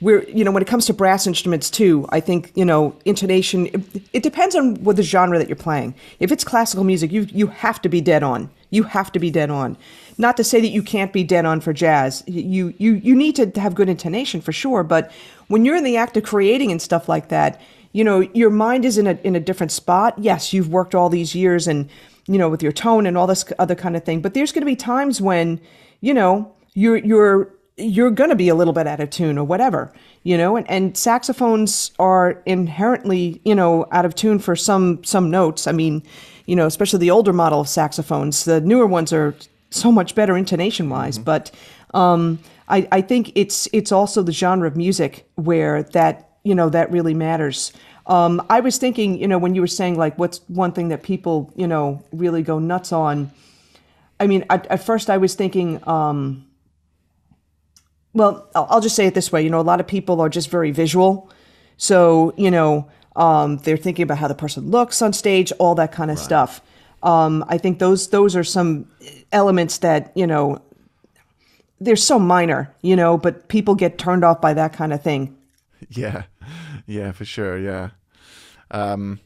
we're, you know, when it comes to brass instruments too, I think, you know, intonation. It, it depends on what the genre that you're playing. If it's classical music, you you have to be dead on. You have to be dead on. Not to say that you can't be dead on for jazz. You you you need to have good intonation for sure. But when you're in the act of creating and stuff like that, you know, your mind is in a in a different spot. Yes, you've worked all these years and, you know, with your tone and all this other kind of thing. But there's going to be times when, you know, you're, you're, you're going to be a little bit out of tune or whatever, you know, and, and saxophones are inherently, you know, out of tune for some, some notes. I mean, you know, especially the older model of saxophones, the newer ones are so much better intonation wise. Mm-hmm. But, um, I, I think it's, it's also the genre of music where that, you know, that really matters. Um, I was thinking, you know, when you were saying, like, what's one thing that people, you know, really go nuts on? I mean, at, at first I was thinking, um, well, I'll, I'll just say it this way. You know, a lot of people are just very visual. So, you know, Um, they're thinking about how the person looks on stage, all that kind of right. stuff. Um, I think those those are some elements that, you know, they're so minor, you know, but people get turned off by that kind of thing. Yeah, yeah, for sure, yeah. Um,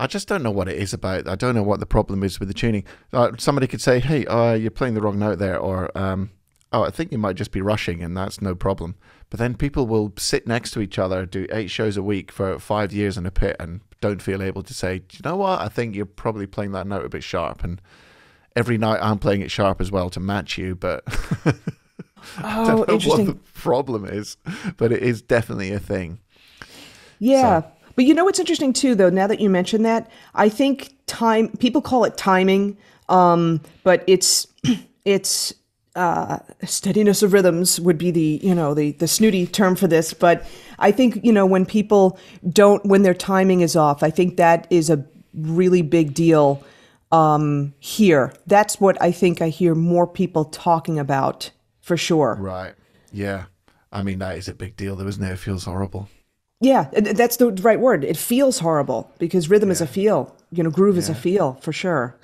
I just don't know what it is about. I don't know what the problem is with the tuning. Uh, somebody could say, hey, uh, you're playing the wrong note there, or, um, oh, I think you might just be rushing, and that's no problem. But then people will sit next to each other, do eight shows a week for five years in a pit, and don't feel able to say, do you know what? I think you're probably playing that note a bit sharp, and every night I'm playing it sharp as well to match you, but oh, I don't know what the problem is, but it is definitely a thing. Yeah. So. But you know what's interesting too, though, now that you mention that, I think time, people call it timing, um, but it's, it's uh, steadiness of rhythms would be the, you know, the, the snooty term for this. But I think, you know, when people don't, when their timing is off, I think that is a really big deal um, here. That's what I think I hear more people talking about for sure. Right. Yeah. I mean, that is a big deal though, isn't it? It feels horrible. Yeah, that's the right word. It feels horrible because rhythm yeah. is a feel. You know, groove yeah. is a feel for sure.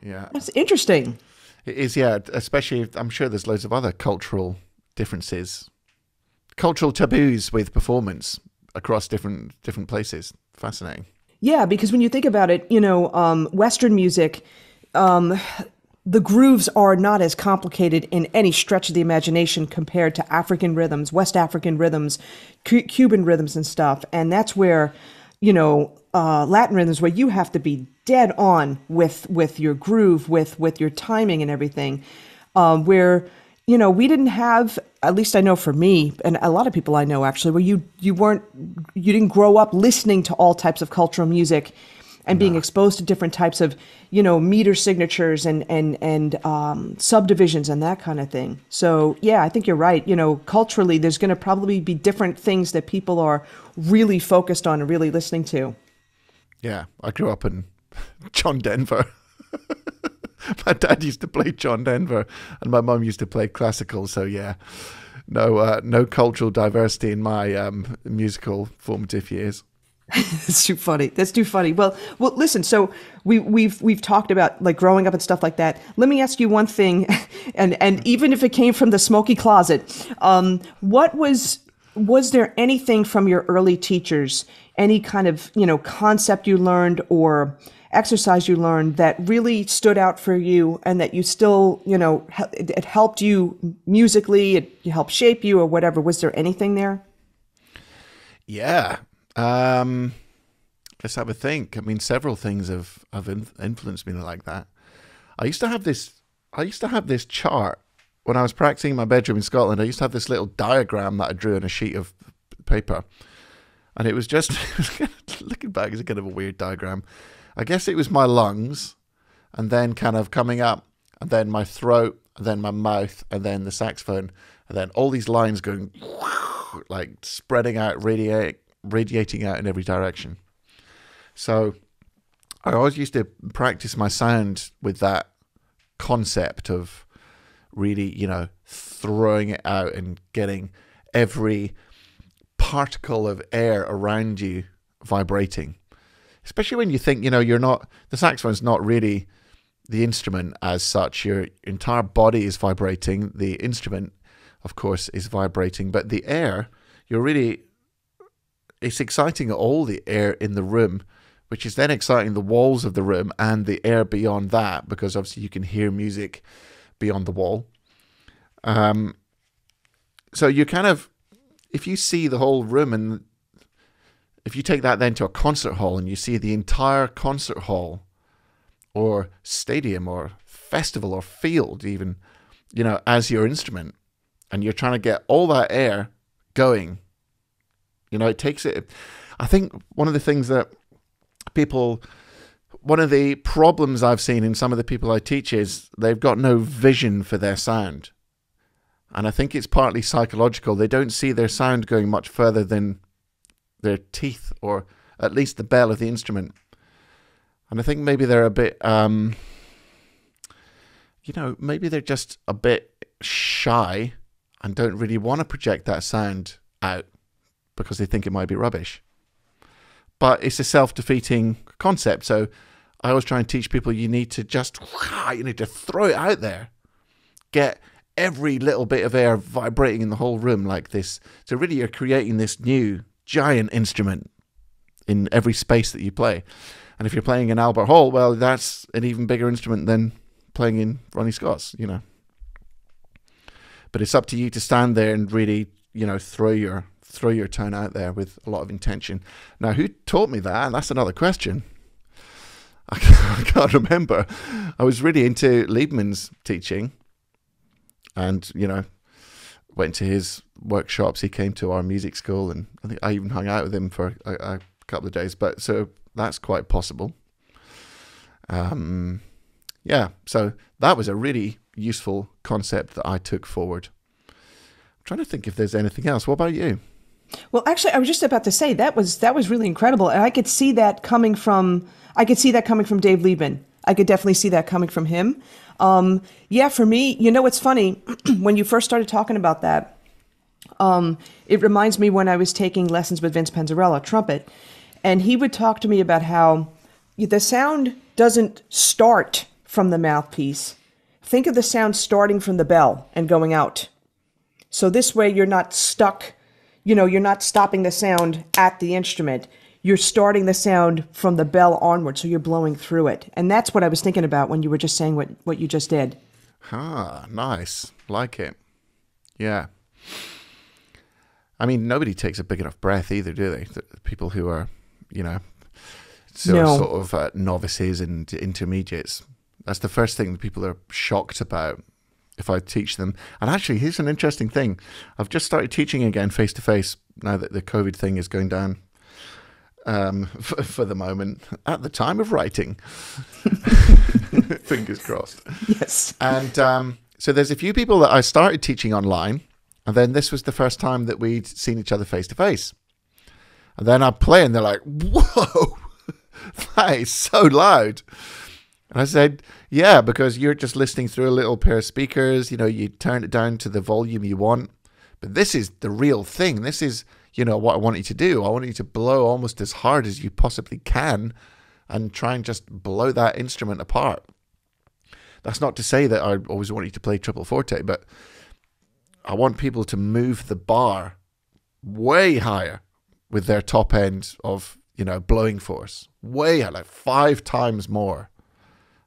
Yeah. That's interesting. It is, yeah, especially if, I'm sure there's loads of other cultural differences, cultural taboos with performance across different different places. Fascinating. Yeah, because when you think about it, you know, um, Western music, um, the grooves are not as complicated in any stretch of the imagination compared to African rhythms, West African rhythms, C Cuban rhythms and stuff. And that's where, you know, uh, Latin rhythms, where you have to be dead on with, with your groove, with, with your timing and everything, um, where, you know, we didn't have, at least I know for me, and a lot of people I know actually, where you, you weren't, you didn't grow up listening to all types of cultural music and being no. exposed to different types of, you know, meter signatures and and and um, subdivisions and that kind of thing. So yeah, I think you're right. You know, culturally, there's going to probably be different things that people are really focused on and really listening to. Yeah, I grew up in John Denver. My dad used to play John Denver, and my mum used to play classical. So yeah, no uh, no cultural diversity in my um, musical formative years. That's too funny. That's too funny. Well, well, listen, so we, we've, we've talked about like growing up and stuff like that. Let me ask you one thing. And, and even if it came from the smoky closet, um, what was, was there anything from your early teachers, any kind of, you know, concept you learned or exercise you learned that really stood out for you and that you still, you know, it, it helped you musically, it helped shape you or whatever. Was there anything there? Yeah. Um, let's have a think. I mean, several things have, have influenced me like that. I used to have this, I used to have this chart when I was practicing in my bedroom in Scotland. I used to have this little diagram that I drew on a sheet of paper. And it was just, looking back, it's kind of a weird diagram. I guess it was my lungs and then kind of coming up and then my throat and then my mouth and then the saxophone and then all these lines going like spreading out, radiating. radiating out in every direction. So I always used to practice my sound with that concept of really, you know, throwing it out and getting every particle of air around you vibrating. Especially when you think, you know, you're not, the saxophone's not really the instrument as such. Your entire body is vibrating. The instrument, of course, is vibrating, but the air, you're really, it's exciting all the air in the room, which is then exciting the walls of the room and the air beyond that, because obviously you can hear music beyond the wall. Um, so you kind of, if you see the whole room and if you take that then to a concert hall and you see the entire concert hall or stadium or festival or field even, you know, as your instrument, and you're trying to get all that air going. You know, it takes it. I think one of the things that people, one of the problems I've seen in some of the people I teach is they've got no vision for their sound. And I think it's partly psychological. They don't see their sound going much further than their teeth or at least the bell of the instrument. And I think maybe they're a bit, um, you know, maybe they're just a bit shy and don't really want to project that sound out, because they think it might be rubbish. but it's a self-defeating concept. So I always try and teach people, you need to just, you need to throw it out there. Get every little bit of air vibrating in the whole room like this. So really you're creating this new giant instrument in every space that you play. And if you're playing in Albert Hall, well, that's an even bigger instrument than playing in Ronnie Scott's, you know. But it's up to you to stand there and really, you know, throw your throw your tone out there with a lot of intention. Now, who taught me that? That's another question. I can't, I can't remember. I was really into Liebman's teaching, and you know, went to his workshops. He came to our music school, and I think I even hung out with him for a, a couple of days. But so that's quite possible. Um, yeah. So that was a really useful concept that I took forward. I'm trying to think if there's anything else. What about you? Well, actually, I was just about to say that was that was really incredible, and I could see that coming from I could see that coming from Dave Liebman. I could definitely see that coming from him. Um, yeah, for me, you know, it's funny when you first started talking about that. Um, it reminds me when I was taking lessons with Vince Panzarella, trumpet, and he would talk to me about how the sound doesn't start from the mouthpiece. Think of the sound starting from the bell and going out. So this way you're not stuck, you know, you're not stopping the sound at the instrument. You're starting the sound from the bell onward, so you're blowing through it. And that's what I was thinking about when you were just saying what, what you just did. Ah, nice. Like it. Yeah. I mean, nobody takes a big enough breath either, do they? The people who are, you know, so no. sort of uh, novices and intermediates. That's the first thing that people are shocked about if I teach them. And actually, here's an interesting thing. I've just started teaching again face-to-face now that the COVID thing is going down um, for, for the moment, at the time of writing. Fingers crossed. Yes. And um, so there's a few people that I started teaching online, and then this was the first time that we'd seen each other face-to-face. And then I play, and they're like, whoa, that is so loud. And I said, yeah, because you're just listening through a little pair of speakers. You know, you turn it down to the volume you want. But this is the real thing. This is, you know, what I want you to do. I want you to blow almost as hard as you possibly can and try and just blow that instrument apart. That's not to say that I always want you to play triple forte, but I want people to move the bar way higher with their top end of, you know, blowing force. Way higher, like five times more.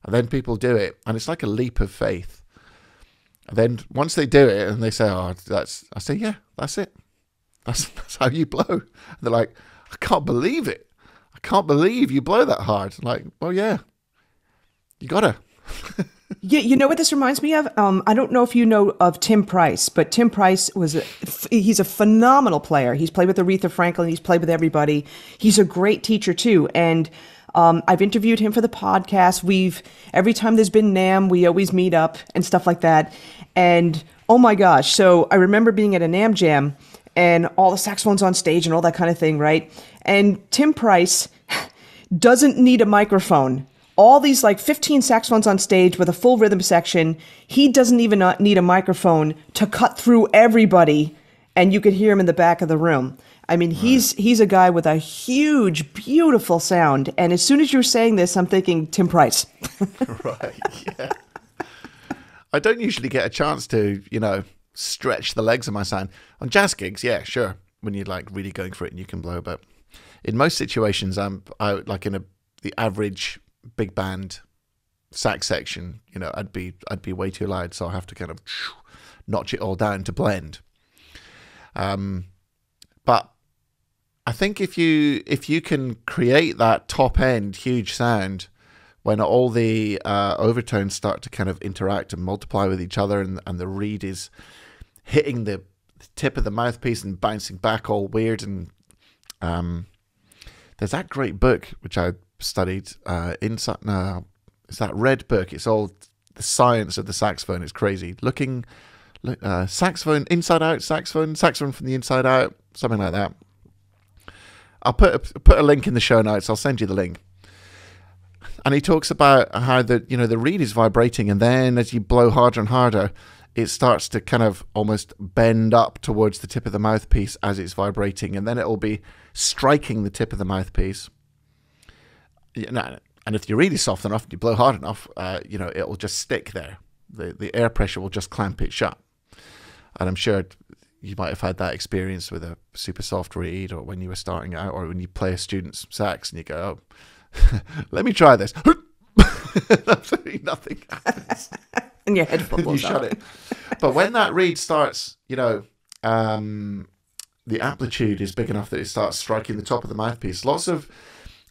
And then people do it, and it's like a leap of faith. And then once they do it, and they say, "Oh, that's," I say, "Yeah, that's it. That's that's how you blow." And they're like, "I can't believe it! I can't believe you blow that hard!" I'm like, well, yeah, you gotta. Yeah, you know what this reminds me of? Um, I don't know if you know of Tim Price, but Tim Price was a, he's a phenomenal player. He's played with Aretha Franklin. He's played with everybody. He's a great teacher too, and. Um, I've interviewed him for the podcast. We've, every time there's been NAMM, we always meet up and stuff like that. And oh my gosh. So I remember being at a NAMM jam and all the saxophones on stage and all that kind of thing, right? And Tim Price doesn't need a microphone. All these like fifteen saxophones on stage with a full rhythm section. He doesn't even need a microphone to cut through everybody. And you could hear him in the back of the room. I mean, he's he's a guy with a huge, beautiful sound. And as soon as you're saying this, I'm thinking Tim Price. Right, yeah. I don't usually get a chance to, you know, stretch the legs of my sound. On jazz gigs, yeah, sure. When you're, like, really going for it and you can blow. But in most situations, I'm I, like in a, the average big band sax section, you know, I'd be, I'd be way too loud. So I have to kind of notch it all down to blend. Um, but... I think if you if you can create that top end huge sound when all the uh, overtones start to kind of interact and multiply with each other, and and the reed is hitting the tip of the mouthpiece and bouncing back all weird, and um, there's that great book which I studied uh, inside. No, it's that red book. It's all the science of the saxophone. It's crazy looking. Uh, saxophone inside out. Saxophone saxophone from the inside out. Something like that. I'll put a, put a link in the show notes. I'll send you the link. And he talks about how the you know the reed is vibrating, and then as you blow harder and harder, it starts to kind of almost bend up towards the tip of the mouthpiece as it's vibrating, and then it'll be striking the tip of the mouthpiece. And if you're really soft enough, you blow hard enough, uh, you know, it'll just stick there. The, the air pressure will just clamp it shut. And I'm sure you might have had that experience with a super soft reed, or when you were starting out, or when you play a student's sax and you go, oh, let me try this. Absolutely nothing happens. And your head bubbles. You shut it. But when that reed starts, you know, um, the amplitude is big enough that it starts striking the top of the mouthpiece, lots of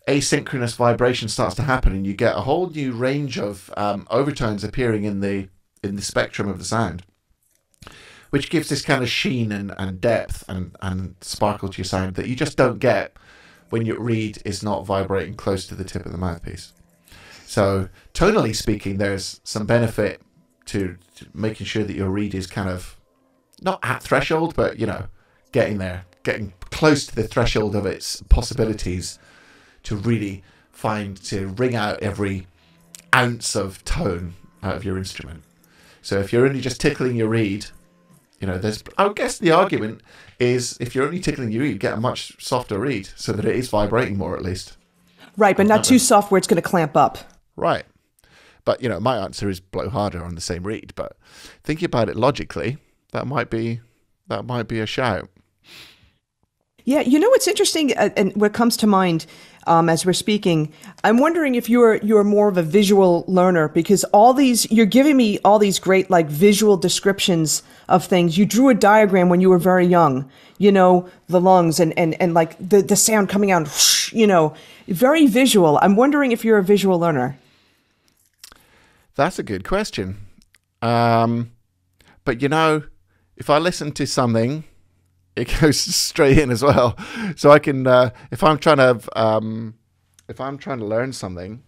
asynchronous vibration starts to happen, and you get a whole new range of um, overtones appearing in the in the spectrum of the sound, which gives this kind of sheen and, and depth and, and sparkle to your sound that you just don't get when your reed is not vibrating close to the tip of the mouthpiece. So tonally speaking, there's some benefit to, to making sure that your reed is kind of not at threshold, but, you know, getting there, getting close to the threshold of its possibilities to really find, to ring out every ounce of tone out of your instrument. So if you're only just tickling your reed, you know, there's, I guess the argument is, if you're only tickling your reed, get a much softer reed so that it is vibrating more at least. Right, but not too soft where it's going to clamp up. Right. But, you know, my answer is blow harder on the same reed. But thinking about it logically, that might be, that might be a shout. Yeah, you know what's interesting, uh, and what comes to mind um, as we're speaking, I'm wondering if you're you're more of a visual learner, because all these, you're giving me all these great like visual descriptions of things. You drew a diagram when you were very young, you know, the lungs and and and like the the sound coming out, whoosh, you know, very visual. I'm wondering if you're a visual learner. That's a good question, um, but you know, if I listen to something, it goes straight in as well. So I can, uh, if I'm trying to, um, if I'm trying to learn something,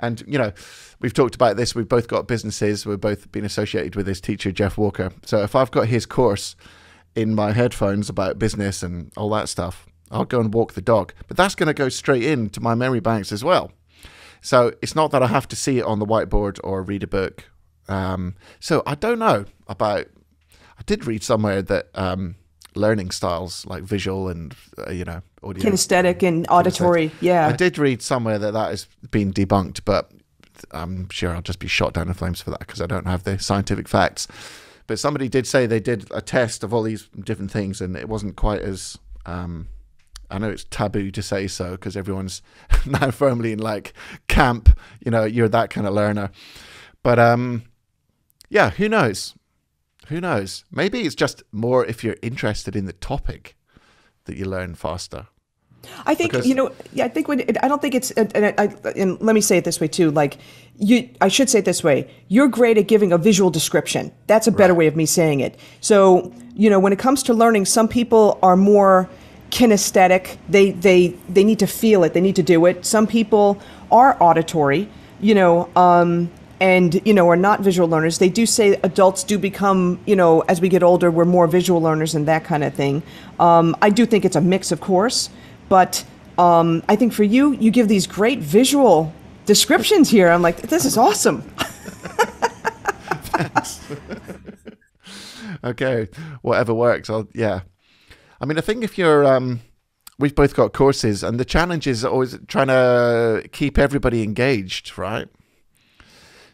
and, you know, we've talked about this, we've both got businesses, we've both been associated with this teacher, Jeff Walker. So if I've got his course in my headphones about business and all that stuff, I'll go and walk the dog. But that's going to go straight into my memory banks as well. So it's not that I have to see it on the whiteboard or read a book. Um, so I don't know about, I did read somewhere that, um, learning styles like visual and uh, you know, audio, kinesthetic and auditory. Yeah, I did read somewhere that that has been debunked, but I'm sure I'll just be shot down in flames for that because I don't have the scientific facts. But somebody did say they did a test of all these different things, and it wasn't quite as um I know it's taboo to say so because everyone's now firmly in like camp, you know, you're that kind of learner, but um yeah, who knows? Who knows? Maybe it's just more if you're interested in the topic that you learn faster. I think, because, you know, yeah, I think when, I don't think it's, and, I, I, and let me say it this way too, like you, I should say it this way, you're great at giving a visual description. That's a better right. way of me saying it. So, you know, when it comes to learning, some people are more kinesthetic. They, they, they need to feel it. They need to do it. Some people are auditory, you know, um, and, you know, are not visual learners. They do say adults do become, you know, as we get older, we're more visual learners and that kind of thing. Um, I do think it's a mix, of course, but um, I think for you, you give these great visual descriptions here. I'm like, this is awesome. Thanks. Okay, whatever works. I'll, yeah. I mean, I think if you're, um, we've both got courses, and the challenge is always trying to keep everybody engaged, right?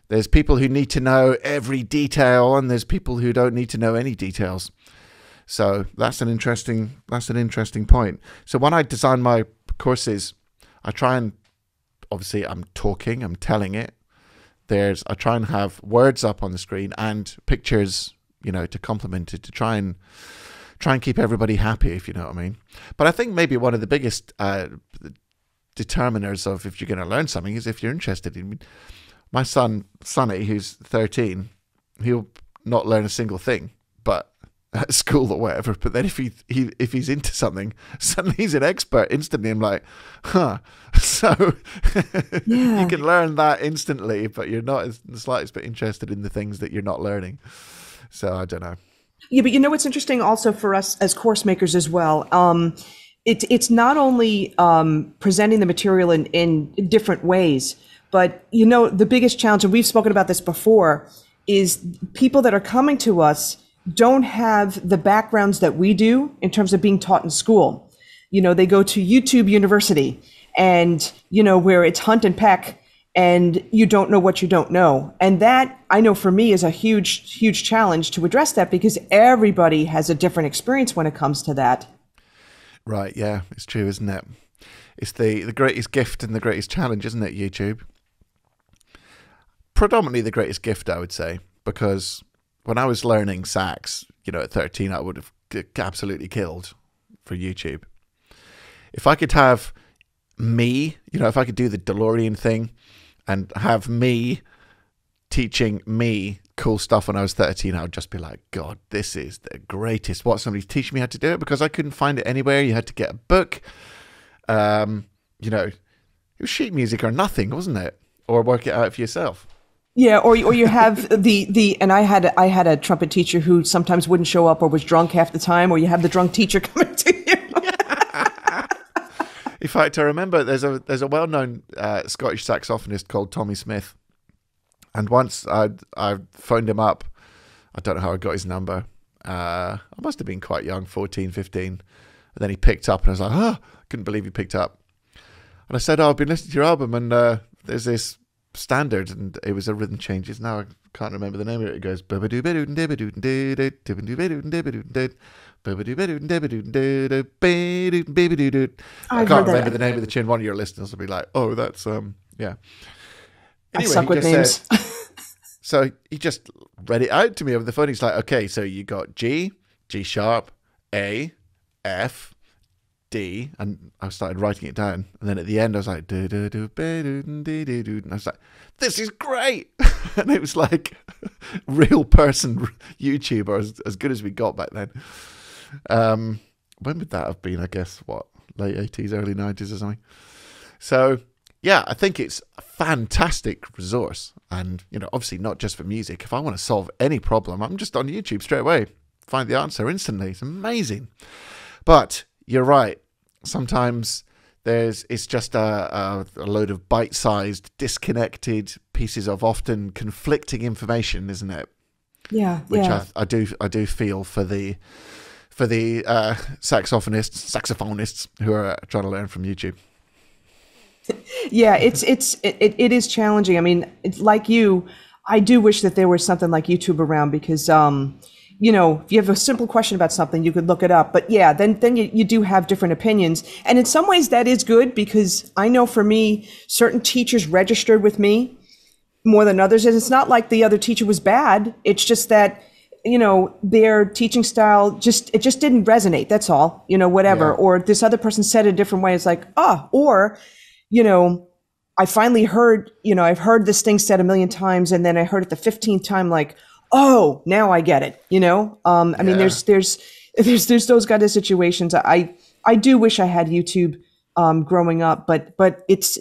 There's people who need to know every detail, and there's people who don't need to know any details. So that's an interesting, that's an interesting point. So when I design my courses, I try and, obviously I'm talking, I'm telling it. There's, I try and have words up on the screen and pictures, you know, to complement it, to try and, try and keep everybody happy, if you know what I mean. But I think maybe one of the biggest uh, determiners of if you're going to learn something is if you're interested in, my son, Sonny, who's thirteen, he'll not learn a single thing, but at school or whatever. But then if he, he if he's into something, suddenly he's an expert instantly. I'm like, huh. So yeah. You can learn that instantly, but you're not in the slightest bit interested in the things that you're not learning. So I don't know. Yeah, but you know what's interesting also for us as course makers as well? Um, it, it's not only um, presenting the material in, in different ways, but, you know, the biggest challenge, and we've spoken about this before, is people that are coming to us don't have the backgrounds that we do in terms of being taught in school. You know, they go to YouTube University and, you know, where it's hunt and peck and you don't know what you don't know. And that, I know for me, is a huge, huge challenge to address that, because everybody has a different experience when it comes to that. Right. Yeah, it's true, isn't it? It's the, the greatest gift and the greatest challenge, isn't it, YouTube? Predominantly the greatest gift, I would say, because when I was learning sax, you know, at thirteen, I would have absolutely killed for YouTube. If I could have me, you know, if I could do the DeLorean thing and have me teaching me cool stuff when I was thirteen, I would just be like, God, this is the greatest. What, somebody teach me how to do it? Because I couldn't find it anywhere. You had to get a book. Um, you know, it was sheet music or nothing, wasn't it? Or work it out for yourself. Yeah, or or you have the the and I had I had a trumpet teacher who sometimes wouldn't show up or was drunk half the time, or you have the drunk teacher coming to you. In fact, I remember there's a there's a well-known uh, Scottish saxophonist called Tommy Smith, and once I I phoned him up. I don't know how I got his number. Uh, I must have been quite young, fourteen, fifteen, and then he picked up, and I was like, oh, couldn't believe he picked up. And I said, oh, I've been listening to your album, and uh, there's this standard, and it was a rhythm changes. Now I can't remember the name of it. It goes I can't remember the name of the tune. One of your listeners will be like, "Oh, that's um, yeah." Anyway, I suck with names. Said, so he just read it out to me over the phone. He's like, "Okay, so you got G, G sharp, A, F." D, and I started writing it down, and then at the end I was like, do, do, do, do, do, do, do, and I was like, this is great. And it was like real person YouTube, or as, as good as we got back then. Um, when would that have been? I guess what, late eighties, early nineties or something. So yeah, I think it's a fantastic resource, and you know, obviously not just for music. If I want to solve any problem, I'm just on YouTube straight away, find the answer instantly. It's amazing. But you're right. Sometimes there's it's just a, a, a load of bite-sized, disconnected pieces of often conflicting information, isn't it? Yeah, which yeah. I, I do I do feel for the for the uh, saxophonists, saxophonists who are trying to learn from YouTube. Yeah, it's it's it it is challenging. I mean, it's like you. I do wish that there was something like YouTube around, because. Um, You know, if you have a simple question about something, you could look it up. But yeah, then then you, you do have different opinions. And in some ways that is good, because I know for me, certain teachers registered with me more than others. And it's not like the other teacher was bad. It's just that, you know, their teaching style, just it just didn't resonate. That's all, you know, whatever. Yeah. Or this other person said a different way. It's like, ah, oh. Or, you know, I finally heard, you know, I've heard this thing said a million times. And then I heard it the fifteenth time, like, oh, now I get it. You know, um, I yeah. mean, there's, there's, there's, there's those kind of situations. I, I do wish I had YouTube, um, growing up, but, but it's,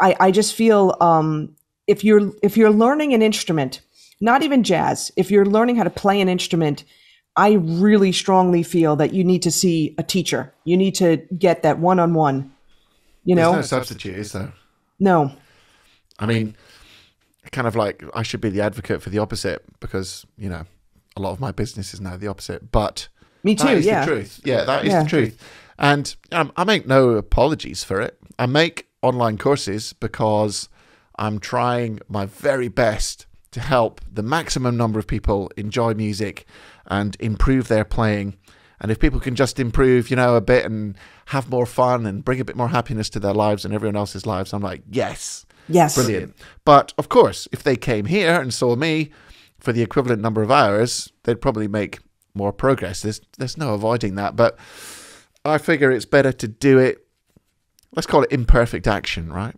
I, I just feel, um, if you're, if you're learning an instrument, not even jazz, if you're learning how to play an instrument, I really strongly feel that you need to see a teacher. You need to get that one-on-one, you know? There's no substitute, is there? No. I mean, kind of like I should be the advocate for the opposite, because you know a lot of my business is now the opposite, but me too. That is yeah the truth. Yeah, that is yeah. the truth. And um, I make no apologies for it. I make online courses because I'm trying my very best to help the maximum number of people enjoy music and improve their playing. And if people can just improve, you know, a bit and have more fun and bring a bit more happiness to their lives and everyone else's lives, I'm like, yes. Yes. Brilliant. But of course, if they came here and saw me for the equivalent number of hours, they'd probably make more progress. There's, there's no avoiding that. But I figure it's better to do it. Let's call it imperfect action, right?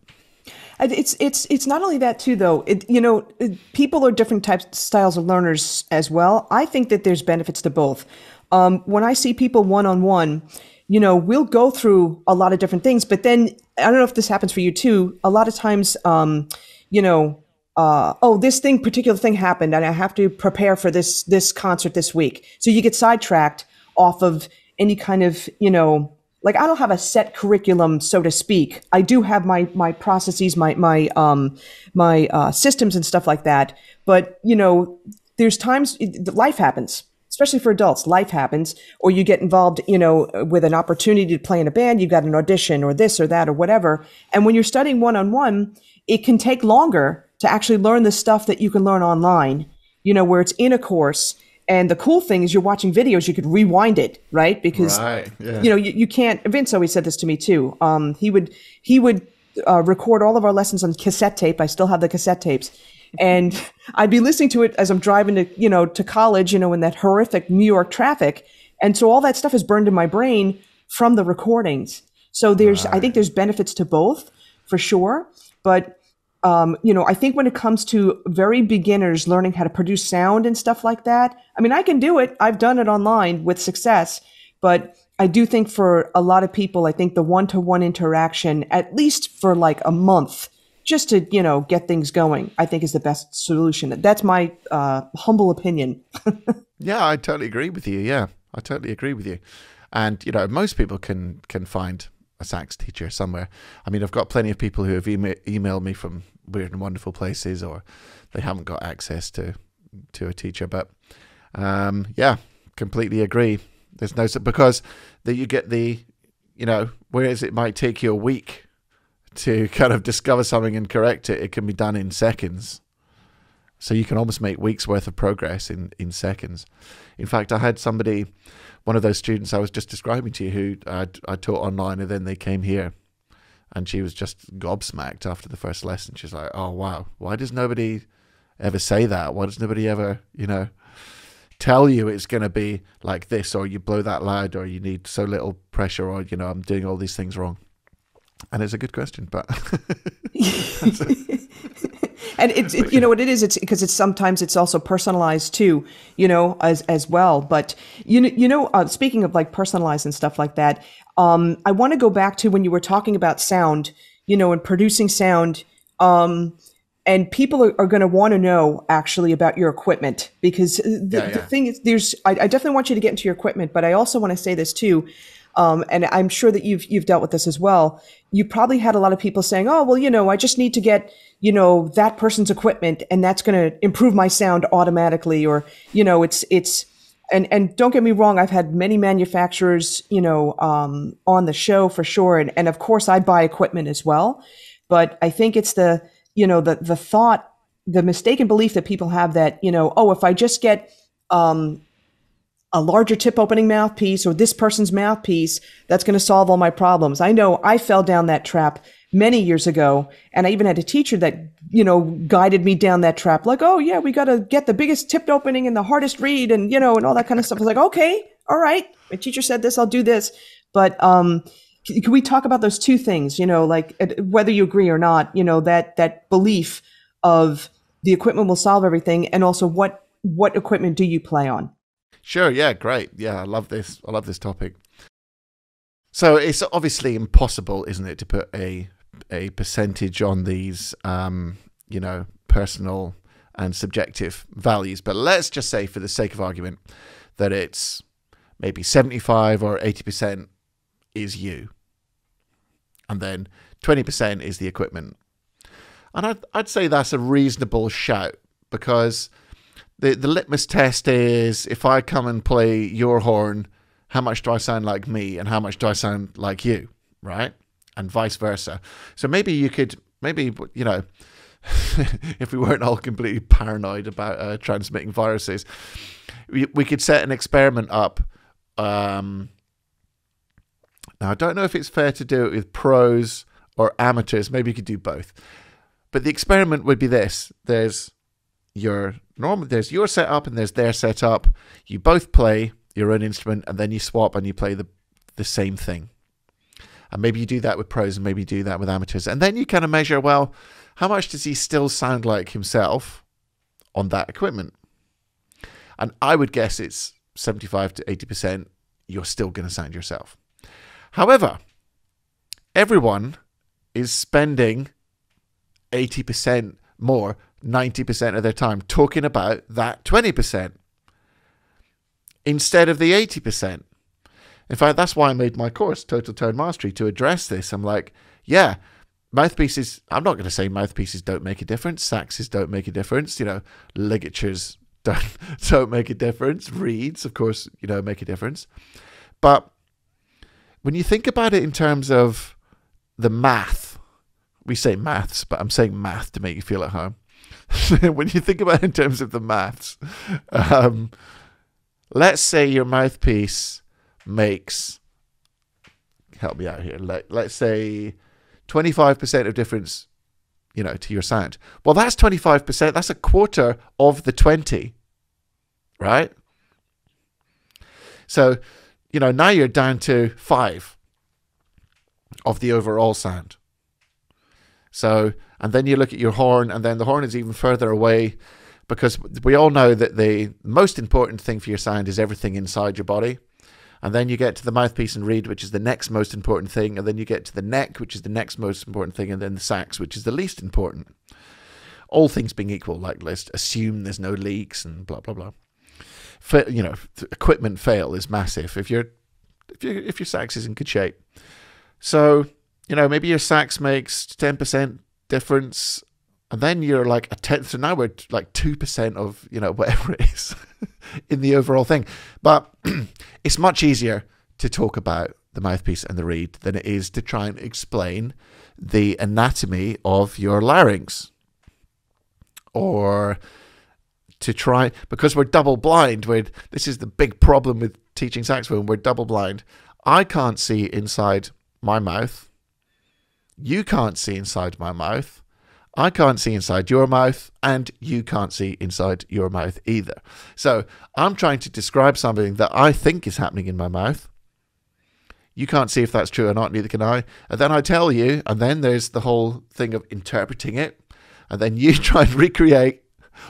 And it's, it's, it's not only that too, though. It, you know, it, people are different types, styles of learners as well. I think that there's benefits to both. Um, when I see people one-on-one, you know, we'll go through a lot of different things, but then I don't know if this happens for you too. A lot of times, um, you know, uh, oh, this thing, particular thing happened and I have to prepare for this, this concert this week. So you get sidetracked off of any kind of, you know, like, I don't have a set curriculum, so to speak. I do have my, my processes, my, my, um, my, uh, systems and stuff like that. But, you know, there's times it, life happens, especially for adults, life happens, or you get involved, you know, with an opportunity to play in a band, you've got an audition or this or that or whatever. And when you're studying one-on-one, it can take longer to actually learn the stuff that you can learn online, you know, where it's in a course. And the cool thing is you're watching videos, you could rewind it, right? Because, right, yeah. you know, you, you can't, Vince always said this to me too. Um, he would, he would uh, record all of our lessons on cassette tape. I still have the cassette tapes. And I'd be listening to it as I'm driving to, you know, to college, you know, in that horrific New York traffic. And so all that stuff is burned in my brain from the recordings. So there's, right. I think there's benefits to both for sure. But, um, you know, I think when it comes to very beginners learning how to produce sound and stuff like that, I mean, I can do it. I've done it online with success, but I do think for a lot of people, I think the one-to-one interaction, at least for like a month, just to, you know, get things going, I think is the best solution. That's my uh, humble opinion. Yeah, I totally agree with you. Yeah, I totally agree with you. And, you know, most people can can find a sax teacher somewhere. I mean, I've got plenty of people who have email, emailed me from weird and wonderful places, or they haven't got access to, to a teacher. But, um, yeah, completely agree. There's no... Because the, you get the, you know, whereas it might take you a week to kind of discover something and correct it, it can be done in seconds. So you can almost make weeks worth of progress in, in seconds. In fact, I had somebody, one of those students I was just describing to you, who I, I taught online, and then they came here, and she was just gobsmacked after the first lesson. She's like, oh, wow, why does nobody ever say that? Why does nobody ever, you know, tell you it's going to be like this, or you blow that loud, or you need so little pressure, or, you know, I'm doing all these things wrong. And it's a good question, but that's it. And it's it, you know what it is. It's because it's sometimes it's also personalized too, you know, as as well. But you know, you know, uh, speaking of like personalized and stuff like that, um, I want to go back to when you were talking about sound, you know, and producing sound. Um, and people are, are going to want to know actually about your equipment, because the, yeah, yeah. the thing is, there's. I, I definitely want you to get into your equipment, but I also want to say this too. Um, and I'm sure that you've, you've dealt with this as well. You probably had a lot of people saying, oh, well, you know, I just need to get, you know, that person's equipment, and that's going to improve my sound automatically. Or, you know, it's, it's, and, and don't get me wrong. I've had many manufacturers, you know, um, on the show for sure. And, and of course I buy equipment as well, but I think it's the, you know, the, the thought, the mistaken belief that people have that, you know, oh, if I just get, um, a larger tip opening mouthpiece or this person's mouthpiece, that's going to solve all my problems. I know I fell down that trap many years ago. And I even had a teacher that, you know, guided me down that trap. Like, oh yeah, we got to get the biggest tipped opening and the hardest read and, you know, and all that kind of stuff. I was like, okay, all right. My teacher said this, I'll do this. But, um, can we talk about those two things, you know, like whether you agree or not, you know, that, that belief of the equipment will solve everything. And also what, what equipment do you play on? Sure. Yeah. Great. Yeah. I love this. I love this topic. So it's obviously impossible, isn't it, to put a a percentage on these, um, you know, personal and subjective values. But let's just say, for the sake of argument, that it's maybe seventy-five or eighty percent is you, and then twenty percent is the equipment. And I'd, I'd say that's a reasonable shout, because The, the litmus test is, if I come and play your horn, how much do I sound like me and how much do I sound like you, right? And vice versa. So maybe you could, maybe, you know, if we weren't all completely paranoid about uh, transmitting viruses, we, we could set an experiment up. Um, now, I don't know if it's fair to do it with pros or amateurs. Maybe you could do both. But the experiment would be this. There's your... Normally, there's your setup and there's their setup. You both play your own instrument, and then you swap and you play the, the same thing. And maybe you do that with pros, and maybe you do that with amateurs. And then you kind of measure, well, how much does he still sound like himself on that equipment? And I would guess it's seventy-five to eighty percent you're still going to sound yourself. However, everyone is spending eighty percent more, ninety percent of their time talking about that twenty percent instead of the eighty percent. In fact, that's why I made my course, Total Tone Mastery, to address this. I'm like, yeah, mouthpieces, I'm not going to say mouthpieces don't make a difference, saxes don't make a difference, you know, ligatures don't, don't make a difference, reeds, of course, you know, make a difference. But when you think about it in terms of the math, we say maths, but I'm saying math to make you feel at home. When you think about it in terms of the maths, um, let's say your mouthpiece makes, help me out here, let, let's say twenty-five percent of difference, you know, to your sound. Well, that's twenty-five percent, that's a quarter of the twenty, right? So, you know, now you're down to five of the overall sound. So, and then you look at your horn, and then the horn is even further away, because we all know that the most important thing for your sound is everything inside your body. And then you get to the mouthpiece and reed, which is the next most important thing. And then you get to the neck, which is the next most important thing. And then the sax, which is the least important. All things being equal, like let's assume there's no leaks and blah, blah, blah. For, you know, equipment fail is massive if you're, if you if your sax is in good shape. So, you know, maybe your sax makes ten percent difference, and then you're like a tenth. So now we're like two percent of, you know, whatever it is in the overall thing. But it's much easier to talk about the mouthpiece and the reed than it is to try and explain the anatomy of your larynx, or to try, because we're double blind, we're, this is the big problem with teaching saxophone, we're double blind. I can't see inside my mouth. You can't see inside my mouth. I can't see inside your mouth, and you can't see inside your mouth either. So I'm trying to describe something that I think is happening in my mouth. You can't see if that's true or not, neither can I. And then I tell you, and then there's the whole thing of interpreting it, and then you try and recreate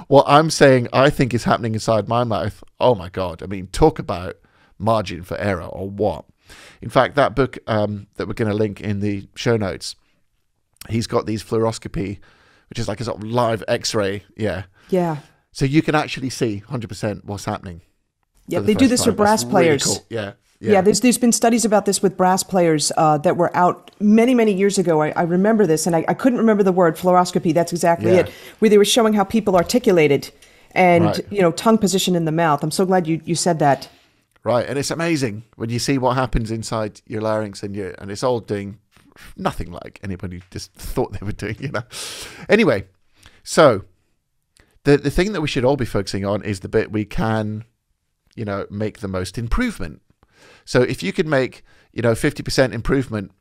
what I'm saying I think is happening inside my mouth. Oh my God. I mean, talk about margin for error or what. In fact, that book um, that we're going to link in the show notes, he's got these fluoroscopy, which is like a sort of live x-ray. Yeah. Yeah. So you can actually see one hundred percent what's happening. Yeah, the they do this time. for brass That's players. Really cool. Yeah. Yeah. yeah there's, there's been studies about this with brass players uh, that were out many, many years ago. I, I remember this, and I, I couldn't remember the word, fluoroscopy. That's exactly yeah. it, where they were showing how people articulated and, right. you know, tongue position in the mouth. I'm so glad you, you said that. Right. And it's amazing when you see what happens inside your larynx, and, your, and it's all doing nothing like anybody just thought they were doing, you know. Anyway, so the, the thing that we should all be focusing on is the bit we can, you know, make the most improvement. So if you could make, you know, fifty percent improvement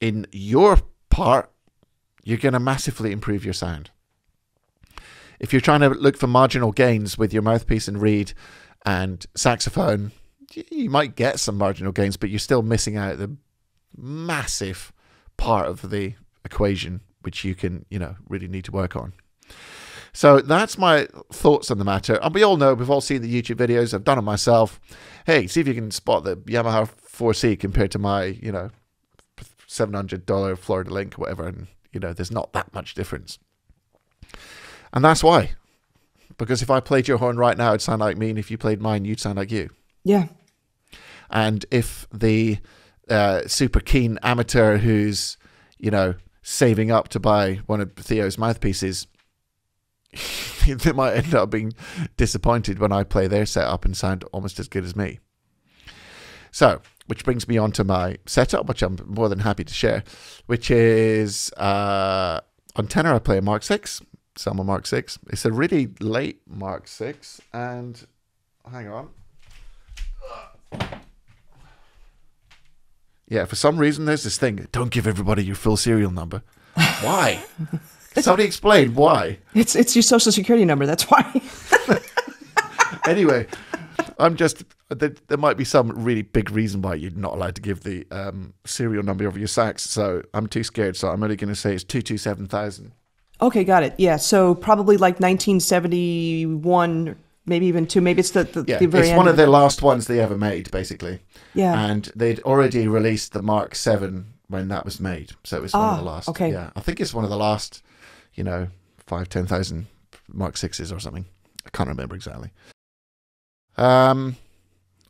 in your part, you're going to massively improve your sound. If you're trying to look for marginal gains with your mouthpiece and reed and saxophone, you might get some marginal gains, but you're still missing out the massive part of the equation, which you can, you know, really need to work on. So that's my thoughts on the matter. And we all know, we've all seen the YouTube videos. I've done it myself. Hey, see if you can spot the Yamaha four C compared to my, you know, seven hundred dollar Florida Link, whatever. And, you know, there's not that much difference. And that's why. Because if I played your horn right now, it'd sound like me. And if you played mine, you'd sound like you. Yeah. And if the uh, super keen amateur who's, you know, saving up to buy one of Theo's mouthpieces, they might end up being disappointed when I play their setup and sound almost as good as me. So, which brings me on to my setup, which I'm more than happy to share, which is uh, on tenor I play a Mark six, Selmer Mark six. It's a really late Mark six, and hang on. Yeah, for some reason there's this thing, don't give everybody your full serial number. Why? Somebody explain why. It's it's your social security number. That's why. Anyway, I'm just there, there might be some really big reason why you're not allowed to give the um, serial number of your sax. So I'm too scared. So I'm only going to say it's two two seven thousand. Okay, got it. Yeah, so probably like nineteen seventy-one, maybe even two. Maybe it's the, the yeah. The very it's one of the last ones they ever made, basically. Yeah. And they'd already released the Mark seven when that was made, so it was ah, one of the last. Okay. Yeah, I think it's one of the last. You know, five, ten thousand Mark sixes or something. I can't remember exactly. Um,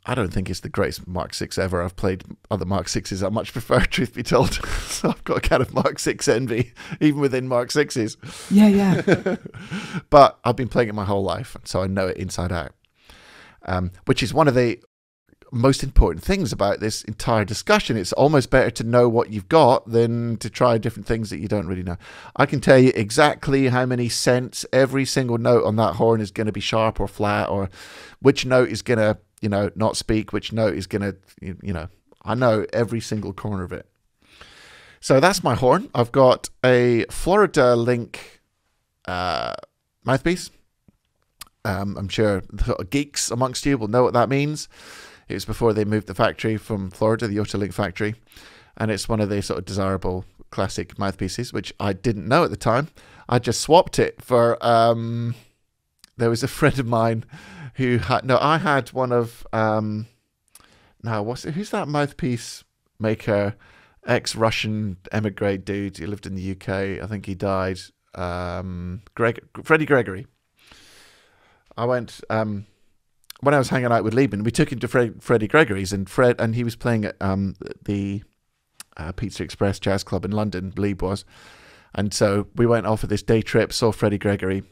I don't think it's the greatest Mark six ever. I've played other Mark sixes I much prefer, truth be told. So I've got a kind of Mark six envy, even within Mark sixes. Yeah, yeah. But I've been playing it my whole life, so I know it inside out, um, which is one of the most important things about this entire discussion. It's almost better to know what you've got than to try different things that you don't really know. I can tell you exactly how many cents every single note on that horn is going to be sharp or flat, or which note is going to, you know, not speak, which note is going to, you know, I know every single corner of it. So that's my horn. I've got a Florida Link uh, mouthpiece. Um, I'm sure the geeks amongst you will know what that means. It was before they moved the factory from Florida, the Otolink factory, and it's one of the sort of desirable classic mouthpieces, which I didn't know at the time. I just swapped it for, um, there was a friend of mine who had, no, I had one of, um, now what's it, who's that mouthpiece maker, ex-Russian emigre dude, he lived in the U K, I think he died, um, Greg, Freddie Gregory. I went, um, when I was hanging out with Liebman, we took him to Fred, Freddie Gregory's, and Fred and he was playing at um, the uh, Pizza Express Jazz Club in London, Lieb was. And so we went off for this day trip, saw Freddie Gregory,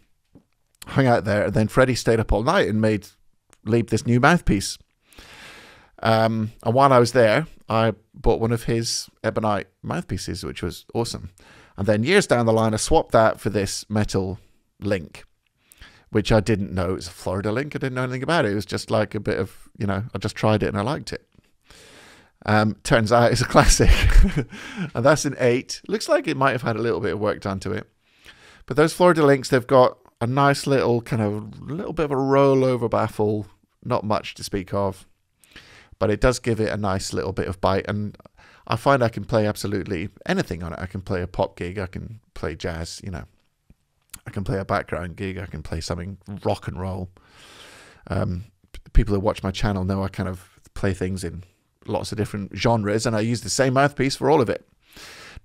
hung out there, and then Freddie stayed up all night and made Lieb this new mouthpiece. Um, and while I was there, I bought one of his ebonite mouthpieces, which was awesome. And then years down the line, I swapped that for this metal Link, which I didn't know. It was a Florida Link. I didn't know anything about it. It was just like a bit of, you know, I just tried it and I liked it. Um, turns out it's a classic. And that's an eight. Looks like it might have had a little bit of work done to it. But those Florida Links, they've got a nice little kind of, little bit of a rollover baffle. Not much to speak of. But it does give it a nice little bit of bite. And I find I can play absolutely anything on it. I can play a pop gig. I can play jazz, you know. I can play a background gig. I can play something rock and roll. Um, people who watch my channel know I kind of play things in lots of different genres, and I use the same mouthpiece for all of it.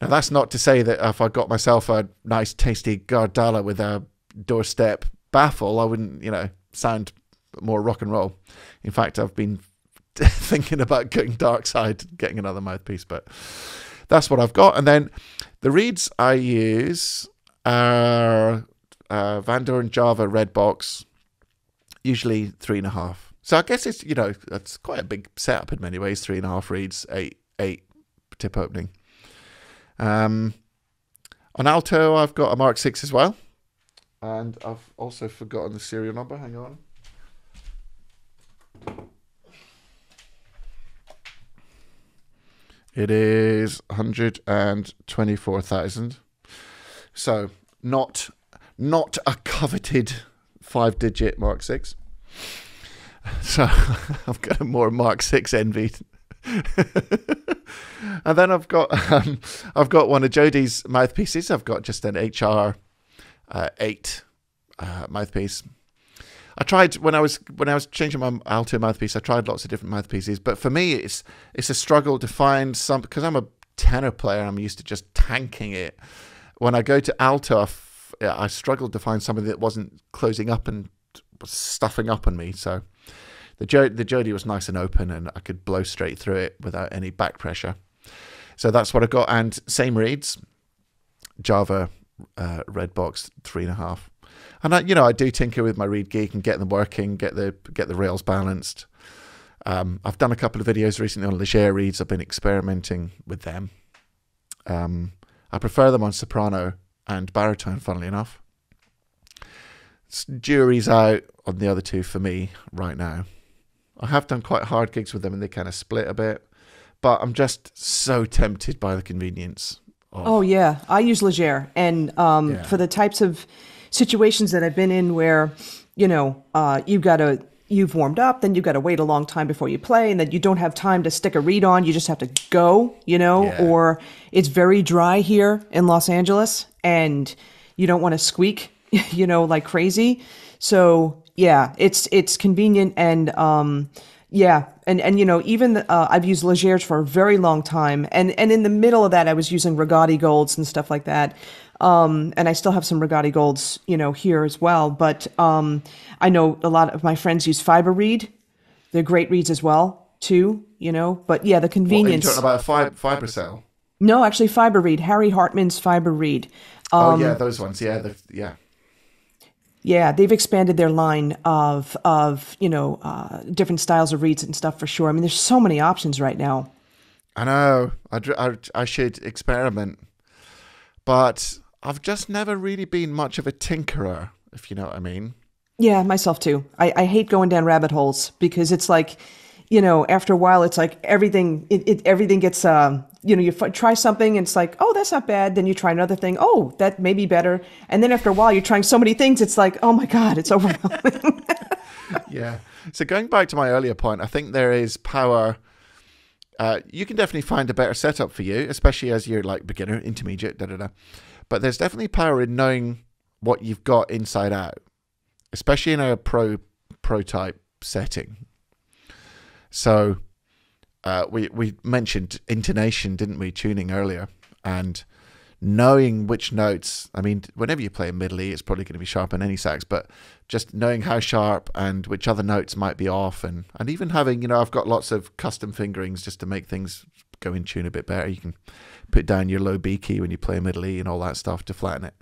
Now, that's not to say that if I got myself a nice, tasty Gardala with a doorstep baffle, I wouldn't, you know, sound more rock and roll. In fact, I've been thinking about going dark side, getting another mouthpiece, but that's what I've got. And then the reeds I use Uh, uh, Van Doren Java Red Box, usually three and a half. So I guess it's, you know, it's quite a big setup in many ways. Three and a half reeds, eight, eight tip opening. Um, on alto, I've got a Mark six as well. And I've also forgotten the serial number. Hang on. It is one hundred twenty-four thousand. So not not a coveted five-digit Mark six. So I've got more Mark six envy. And then I've got um, I've got one of Jodie's mouthpieces. I've got just an H R uh, eight uh, mouthpiece. I tried when I was when I was changing my alto mouthpiece. I tried lots of different mouthpieces, but for me, it's it's a struggle to find some, because I'm a tenor player. I'm used to just tanking it. When I go to alto, I struggled to find something that wasn't closing up and stuffing up on me. So the jo the Jodie was nice and open, and I could blow straight through it without any back pressure. So that's what I got. And same reeds, Java uh, Red Box three and a half. And I, you know, I do tinker with my reed geek and get them working, get the get the rails balanced. Um, I've done a couple of videos recently on Leger reeds. I've been experimenting with them. Um, I prefer them on soprano and baritone, funnily enough. Jury's out on the other two for me right now. I have done quite hard gigs with them, and they kind of split a bit. But I'm just so tempted by the convenience. Of... Oh, yeah. I use Leger. And um, yeah. for the types of situations that I've been in where, you know, uh, you've got to... You've warmed up, then you've got to wait a long time before you play, and then you don't have time to stick a reed on. You just have to go, you know, yeah. Or it's very dry here in Los Angeles, and you don't want to squeak, you know, like crazy. So yeah, it's it's convenient, and um, yeah, and and you know, even the, uh, I've used Legers for a very long time, and and in the middle of that, I was using Rigotti golds and stuff like that. Um, and I still have some Rigotti golds, you know, here as well. But um, I know a lot of my friends use Fiber Reed, They're great reeds as well, too, you know. But yeah, the convenience. What, are you talking about a fiber, fiber cell? No, actually, Fiber Reed. Harry Hartman's Fiber Reed. Um, oh yeah, those ones. Yeah, the, yeah. Yeah, they've expanded their line of of you know uh, different styles of reeds and stuff for sure. I mean, there's so many options right now. I know. I, I, I should experiment, but I've just never really been much of a tinkerer, if you know what I mean. Yeah, myself too. I, I hate going down rabbit holes because it's like, you know, after a while, it's like everything it, it everything gets um. You know, you f try something and it's like, oh, that's not bad. Then you try another thing. Oh, that may be better. And then after a while, you're trying so many things. It's like, oh, my God, it's overwhelming. Yeah. So going back to my earlier point, I think there is power. Uh, you can definitely find a better setup for you, especially as you're like beginner, intermediate, da, da, da. But there's definitely power in knowing what you've got inside out, especially in a pro pro type setting. So... Uh, we, we mentioned intonation, didn't we, tuning earlier, and knowing which notes, I mean, whenever you play a middle E, it's probably going to be sharp on any sax, but just knowing how sharp and which other notes might be off, and, and even having, you know, I've got lots of custom fingerings just to make things go in tune a bit better. You can put down your low B key when you play a middle E and all that stuff to flatten it.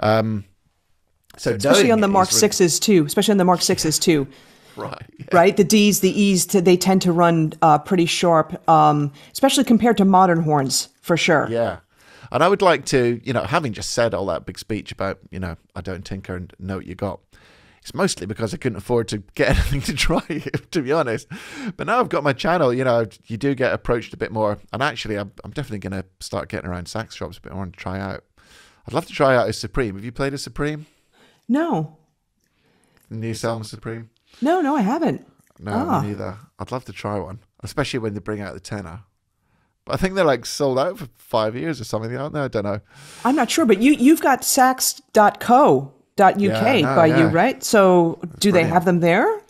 Um, so especially on the Mark sixes too, especially on the Mark sixes too. Right, yeah. Right. The D's, the E's, they tend to run uh, pretty sharp, um, especially compared to modern horns, for sure. Yeah. And I would like to, you know, having just said all that big speech about, you know, I don't tinker and know what you got, it's mostly because I couldn't afford to get anything to try, to be honest. But now I've got my channel, you know, you do get approached a bit more. And actually, I'm, I'm definitely going to start getting around sax shops a bit more and try out. I'd love to try out a Supreme. Have you played a Supreme? No. The new Selmer Supreme? No, no, I haven't. No, ah. Me neither. I'd love to try one, especially when they bring out the tenor. But I think they're like sold out for five years or something, aren't they? I don't know. I'm not sure, but you, you've got sax dot co dot U K yeah, no, by yeah. you, right? So That's do brilliant. They have them there?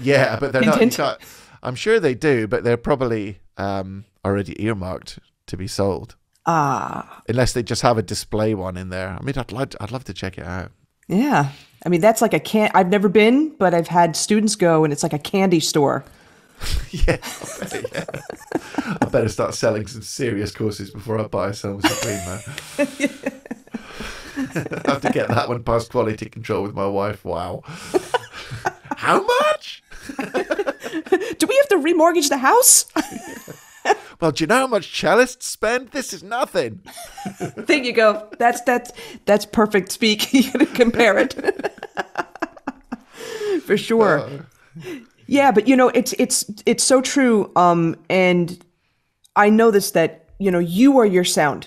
Yeah, but they're hint, not, hint. not... I'm sure they do, but they're probably um, already earmarked to be sold. Ah. Unless they just have a display one in there. I mean, I'd, like to, I'd love to check it out. Yeah. I mean, that's like a can. I've never been, but I've had students go, and it's like a candy store. Yeah, I bet, yeah. I better start selling some serious courses before I buy a Selmer Supreme, man. I have to get that one past quality control with my wife. Wow. How much? Do we have to remortgage the house? Well, do you know how much cellists spend? This is nothing. There you go. That's that's that's perfect speak. You can compare it. For sure. Uh, yeah, but you know, it's it's it's so true. Um, and I know this, that you know, you are your sound.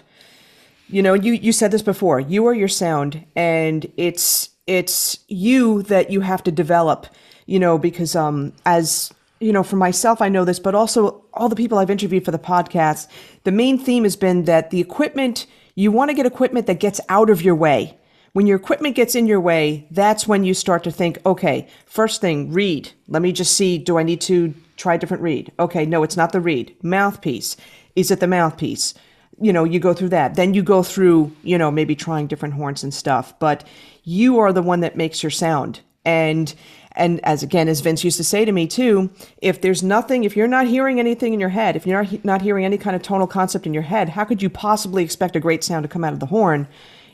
You know, you you said this before. You are your sound, and it's it's you that you have to develop. You know, because um, as you know, for myself, I know this, but also all the people I've interviewed for the podcast, the main theme has been that the equipment, you want to get equipment that gets out of your way. When your equipment gets in your way, that's when you start to think, okay, first thing, reed. Let me just see, do I need to try a different reed? Okay, no, it's not the reed. Mouthpiece. Is it the mouthpiece? You know, you go through that. Then you go through, you know, maybe trying different horns and stuff, but you are the one that makes your sound. And And as again, as Vince used to say to me too, if there's nothing, if you're not hearing anything in your head, if you're not, he not hearing any kind of tonal concept in your head, how could you possibly expect a great sound to come out of the horn,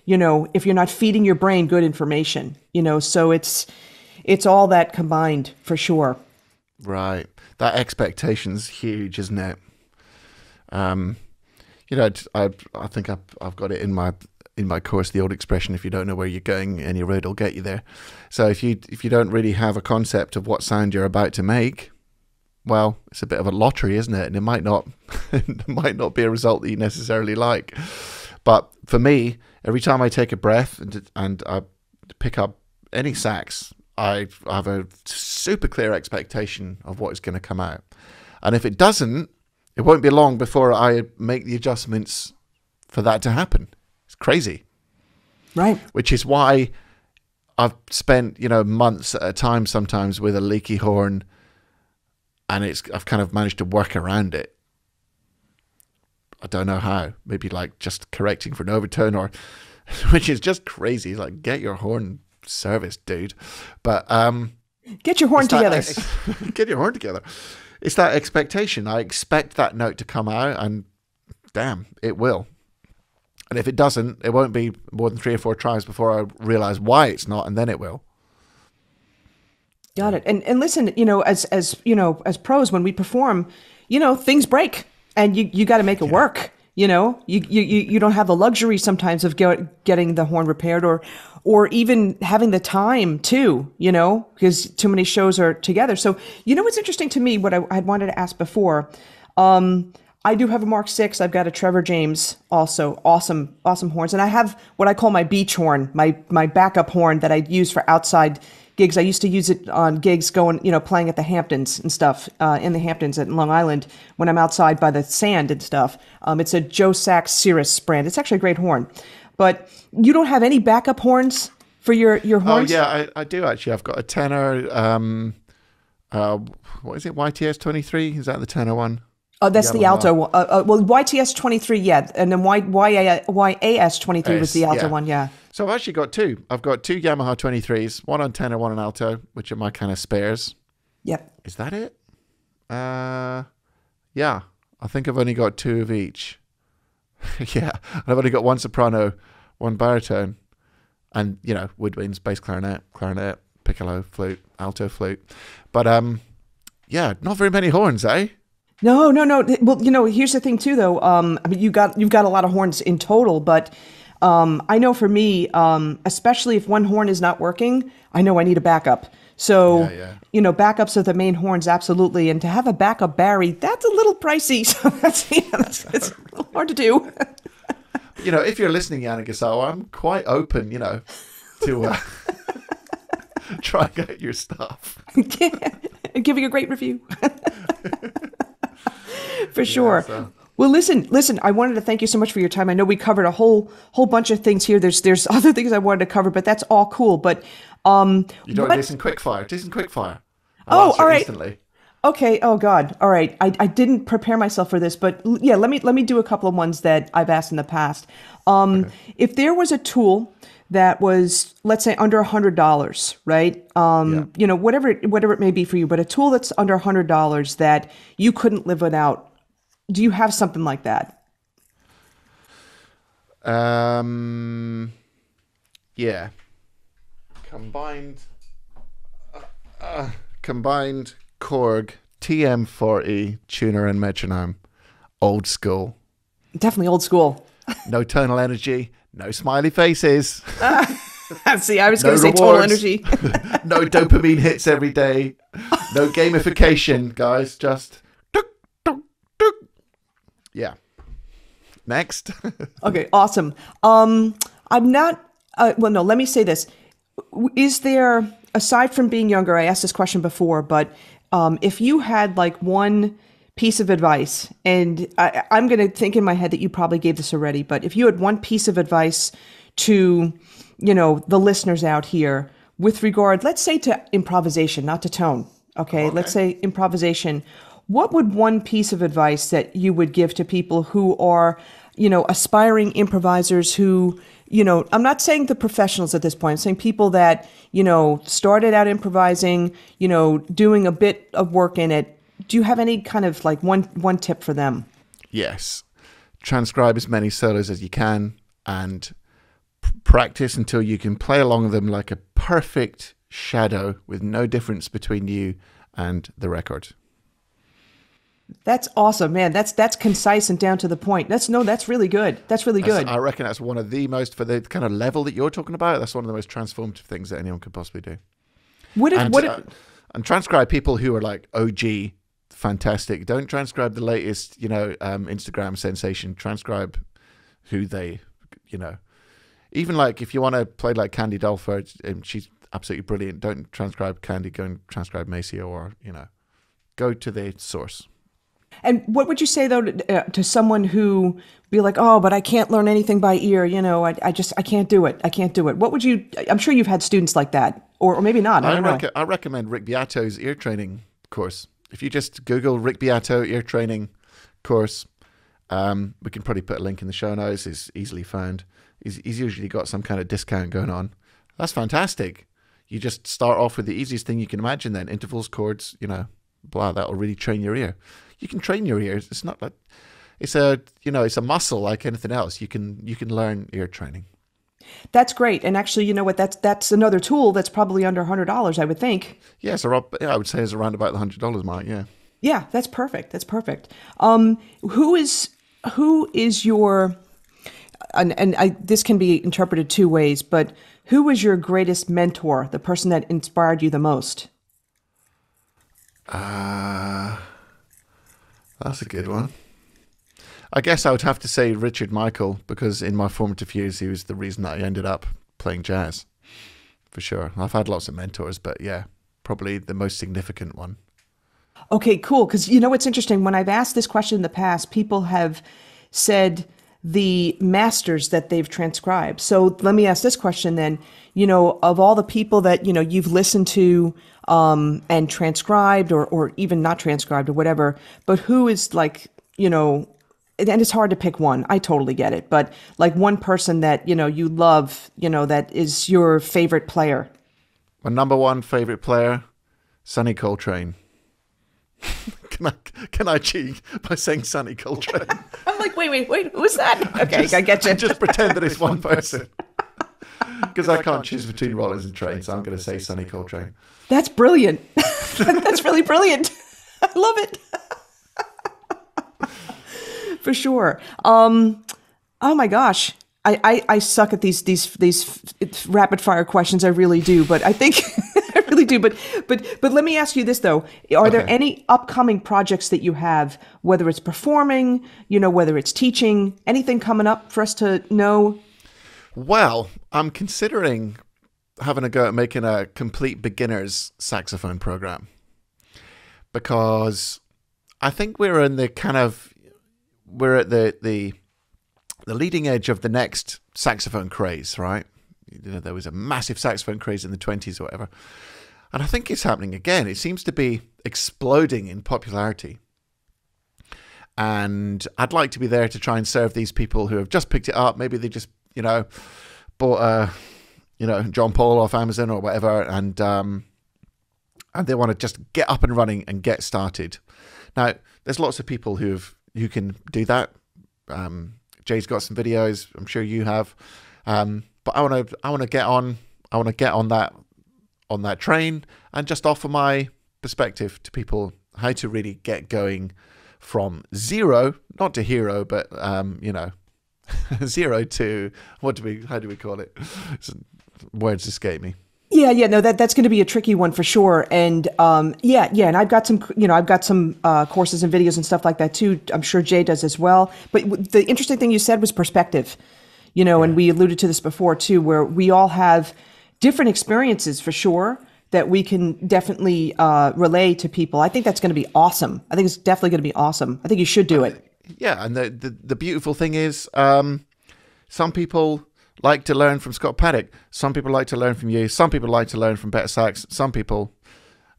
you know, if you're not feeding your brain good information, you know? So it's, it's all that combined for sure. Right. That expectation's huge, isn't it? Um, you know, I, I think I've, I've got it in my... in my course, the old expression, if you don't know where you're going, any road will get you there. So if you if you don't really have a concept of what sound you're about to make, well, it's a bit of a lottery, isn't it? And it might not it might not be a result that you necessarily like. But for me, every time I take a breath and, and I pick up any sax, I have a super clear expectation of what is going to come out. And if it doesn't, it won't be long before I make the adjustments for that to happen. Crazy, right? Which is why I've spent, you know, months at a time sometimes with a leaky horn, and it's I've kind of managed to work around it. I don't know how. Maybe like just correcting for an overtone, or which is just crazy. Like, get your horn serviced, dude. But um, Get your horn it's together. That, get your horn together. It's that expectation. I expect that note to come out, and damn, it will. And if it doesn't, it won't be more than three or four tries before I realize why it's not, and then it will. Got it. And and listen, you know, as as you know, as pros, when we perform, you know, things break, and you you got to make it yeah. work. You know, you you you don't have the luxury sometimes of get, getting the horn repaired, or or even having the time too. You know, because too many shows are together. So you know, what's interesting to me, what I had wanted to ask before. Um, I do have a Mark six. I've got a Trevor James also. Awesome, awesome horns. And I have what I call my beach horn, my my backup horn that I use for outside gigs. I used to use it on gigs going, you know, playing at the Hamptons and stuff, uh, in the Hamptons at Long Island when I'm outside by the sand and stuff. Um, it's a Joe Sachs Cirrus brand. It's actually a great horn. But you don't have any backup horns for your, your horns? Oh, yeah, I, I do actually. I've got a tenor, um, uh, what is it, Y T S twenty-three? Is that the tenor one? Oh, that's the alto. Uh, uh, well, Y T S twenty-three, yeah, and then Y A S twenty-three was the alto yeah. one, yeah. So I've actually got two. I've got two Yamaha twenty-threes, one on tenor, one on alto, which are my kind of spares. Yep. Is that it? Uh, yeah, I think I've only got two of each. yeah, I've only got one soprano, one baritone, and you know, woodwinds, bass clarinet, clarinet, piccolo, flute, alto flute. But um, yeah, not very many horns, eh? No, no, no. Well, you know, here's the thing too, though. Um, I mean, you got you've got a lot of horns in total, but um, I know for me, um, especially if one horn is not working, I know I need a backup. So, yeah, yeah. you know, backups of the main horns, absolutely. And to have a backup Barry, that's a little pricey. So that's, yeah, that's it's a little hard to do. You know, if you're listening, Yana Gasawa, I'm quite open, you know, to uh, try and get your stuff. Giving a great review. For sure. Yeah, so. Well, listen, listen, I wanted to thank you so much for your time. I know we covered a whole whole bunch of things here. There's there's other things I wanted to cover, but that's all cool. But um you don't do some quickfire. Do some quickfire. Oh, all right. Instantly. Okay. Oh God. All right. I, I didn't prepare myself for this, but yeah, let me let me do a couple of ones that I've asked in the past. Um okay. If there was a tool that was, let's say, under a hundred dollars, right? Um, yeah. You know, whatever whatever it may be for you, but a tool that's under a hundred dollars that you couldn't live without. Do you have something like that? Um, yeah. Combined, uh, uh, combined Korg T M forty tuner and metronome, old school. Definitely old school. No tonal energy. No smiley faces. Uh, see, I was no going to say total energy. No dopamine hits every day. No gamification, guys. Just... Yeah. Next. Okay, awesome. Um, I'm not... Uh, well, no, let me say this. Is there... Aside from being younger, I asked this question before, but um, if you had like one... piece of advice, and I, I'm going to think in my head that you probably gave this already, but if you had one piece of advice to, you know, the listeners out here with regard, let's say to improvisation, not to tone, okay? okay. Let's say improvisation. What would one piece of advice that you would give to people who are, you know, aspiring improvisers who, you know, I'm not saying the professionals at this point, I'm saying people that, you know, started out improvising, you know, doing a bit of work in it. Do you have any kind of like one one tip for them? Yes. Transcribe as many solos as you can and practice until you can play along them like a perfect shadow with no difference between you and the record. That's awesome, man. That's that's concise and down to the point. That's no, that's really good. That's really good. That's, I reckon that's one of the most, for the kind of level that you're talking about, that's one of the most transformative things that anyone could possibly do. What if, and, what if, uh, and transcribe people who are like O G. Fantastic. Don't transcribe the latest, you know, um, Instagram sensation. Transcribe who they, you know. Even like if you want to play like Candy Dulfer, and she's absolutely brilliant. Don't transcribe Candy. Go and transcribe Maceo, or, you know, go to the source. And what would you say, though, to, uh, to someone who be like, oh, but I can't learn anything by ear. You know, I, I just I can't do it. I can't do it. What would you I'm sure you've had students like that, or, or maybe not. I, I, don't rec know. I recommend Rick Beato's ear training course. If you just Google Rick Beato ear training course, um, we can probably put a link in the show notes. It's easily found. He's, he's usually got some kind of discount going on. That's fantastic. you just start off with the easiest thing you can imagine, then intervals, chords, you know, blah, that'll really train your ear. You can train your ears. It's not like, it's a, you know, it's a muscle like anything else. You can, you can learn ear training. That's great. And actually, you know what, that's, that's another tool that's probably under a hundred dollars, I would think. Yeah, so yeah, I would say it's around about the hundred dollars mark. Yeah. Yeah. That's perfect. That's perfect. Um, who is, who is your, and, and I, this can be interpreted two ways, but who was your greatest mentor? The person that inspired you the most? Uh, that's a good one. I guess I would have to say Richard Michael, because in my formative years, he was the reason that I ended up playing jazz, for sure. I've had lots of mentors, but yeah, probably the most significant one. Okay, cool. Because you know what's interesting? When I've asked this question in the past, people have said the masters that they've transcribed. So let me ask this question then. You know, of all the people that, you know, you've listened to um, and transcribed or, or even not transcribed or whatever, but who is like, you know, and it's hard to pick one. I totally get it. But like one person that, you know, you love, you know, that is your favorite player. My number one favorite player, Sonny Coltrane. can I can I cheat by saying Sonny Coltrane? I'm like, wait, wait, wait, who's that? Okay, just, I get you. Just pretend that it's one person. Because I, I can't choose between Rollins and Train, so I'm going to say Sonny Coltrane. That's brilliant. That's really brilliant. I love it. For sure. Um, oh my gosh, I, I, I suck at these these these rapid fire questions. I really do, but I think I really do. But but but let me ask you this though: Are okay. there any upcoming projects that you have, whether it's performing, you know, whether it's teaching, anything coming up for us to know? Well, I'm considering having a go at making a complete beginner's saxophone program, because I think we're in the kind of we're at the, the the leading edge of the next saxophone craze, right? You know, there was a massive saxophone craze in the twenties or whatever. And I think it's happening again. It seems to be exploding in popularity. And I'd like to be there to try and serve these people who have just picked it up. Maybe they just, you know, bought a, you know, John Paul off Amazon or whatever. And, um, and they want to just get up and running and get started. Now, there's lots of people who have, you can do that. Um, Jay's got some videos. I'm sure you have. Um, but I want to. I want to get on. I want to get on that on that train and just offer my perspective to people how to really get going from zero, not to hero, but um, you know, zero to what do we? How do we call it? Words escape me. Yeah, yeah, no, that that's going to be a tricky one for sure, and um, yeah, yeah, and I've got some, you know, I've got some uh, courses and videos and stuff like that too. I'm sure Jay does as well. But w the interesting thing you said was perspective, you know, yeah. And we alluded to this before too, where we all have different experiences for sure that we can definitely uh, relay to people. I think that's going to be awesome. I think it's definitely going to be awesome. I think you should do it. Yeah, and the the, the beautiful thing is, um, some people like to learn from Scott Paddock. Some people like to learn from you. Some people like to learn from Better Sax. Some people,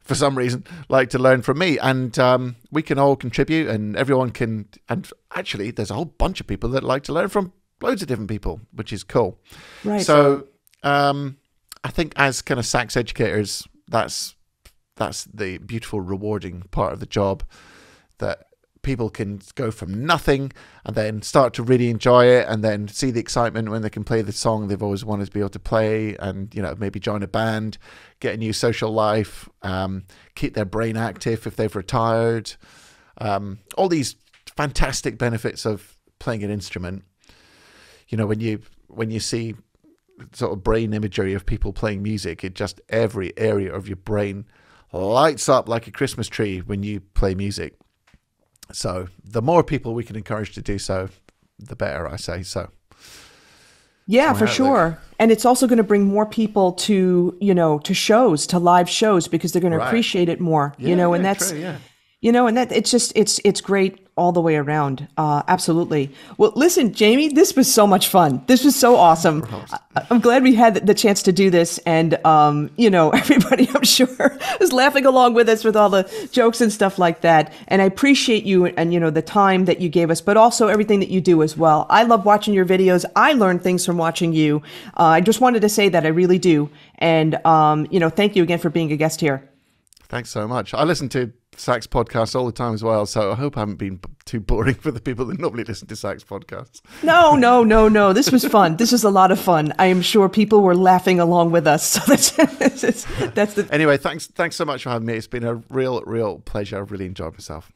for some reason, like to learn from me. And um, we can all contribute, and everyone can. And actually, there's a whole bunch of people that like to learn from loads of different people, which is cool. Right. So um, I think as kind of sax educators, that's that's the beautiful, rewarding part of the job, that people can go from nothing and then start to really enjoy it, and then see the excitement when they can play the song they've always wanted to be able to play, and, you know, maybe join a band, get a new social life, um, keep their brain active if they've retired. Um, all these fantastic benefits of playing an instrument. You know, when you, when you see sort of brain imagery of people playing music, it just, every area of your brain lights up like a Christmas tree when you play music. So the more people we can encourage to do so, the better, I say so. Yeah, for sure. And it's also going to bring more people to, you know, to shows, to live shows, because they're going to appreciate it more, you know, and that's, you know, and that it's just, it's, it's great all the way around. Uh, absolutely. Well, listen, Jamie, this was so much fun. This was so awesome. I- I'm glad we had the chance to do this. And, um, you know, everybody, I'm sure, is laughing along with us with all the jokes and stuff like that. And I appreciate you and, and, you know, the time that you gave us, but also everything that you do as well. I love watching your videos. I learn things from watching you. Uh, I just wanted to say that I really do. And, um, you know, thank you again for being a guest here. Thanks so much. I listen to sax podcasts all the time as well, so I hope I haven't been b- too boring for the people that normally listen to sax podcasts. No, no, no, no. This was fun. This was a lot of fun. I am sure people were laughing along with us. So that's, that's, that's the... Anyway, thanks, thanks so much for having me. It's been a real, real pleasure. I've really enjoyed myself.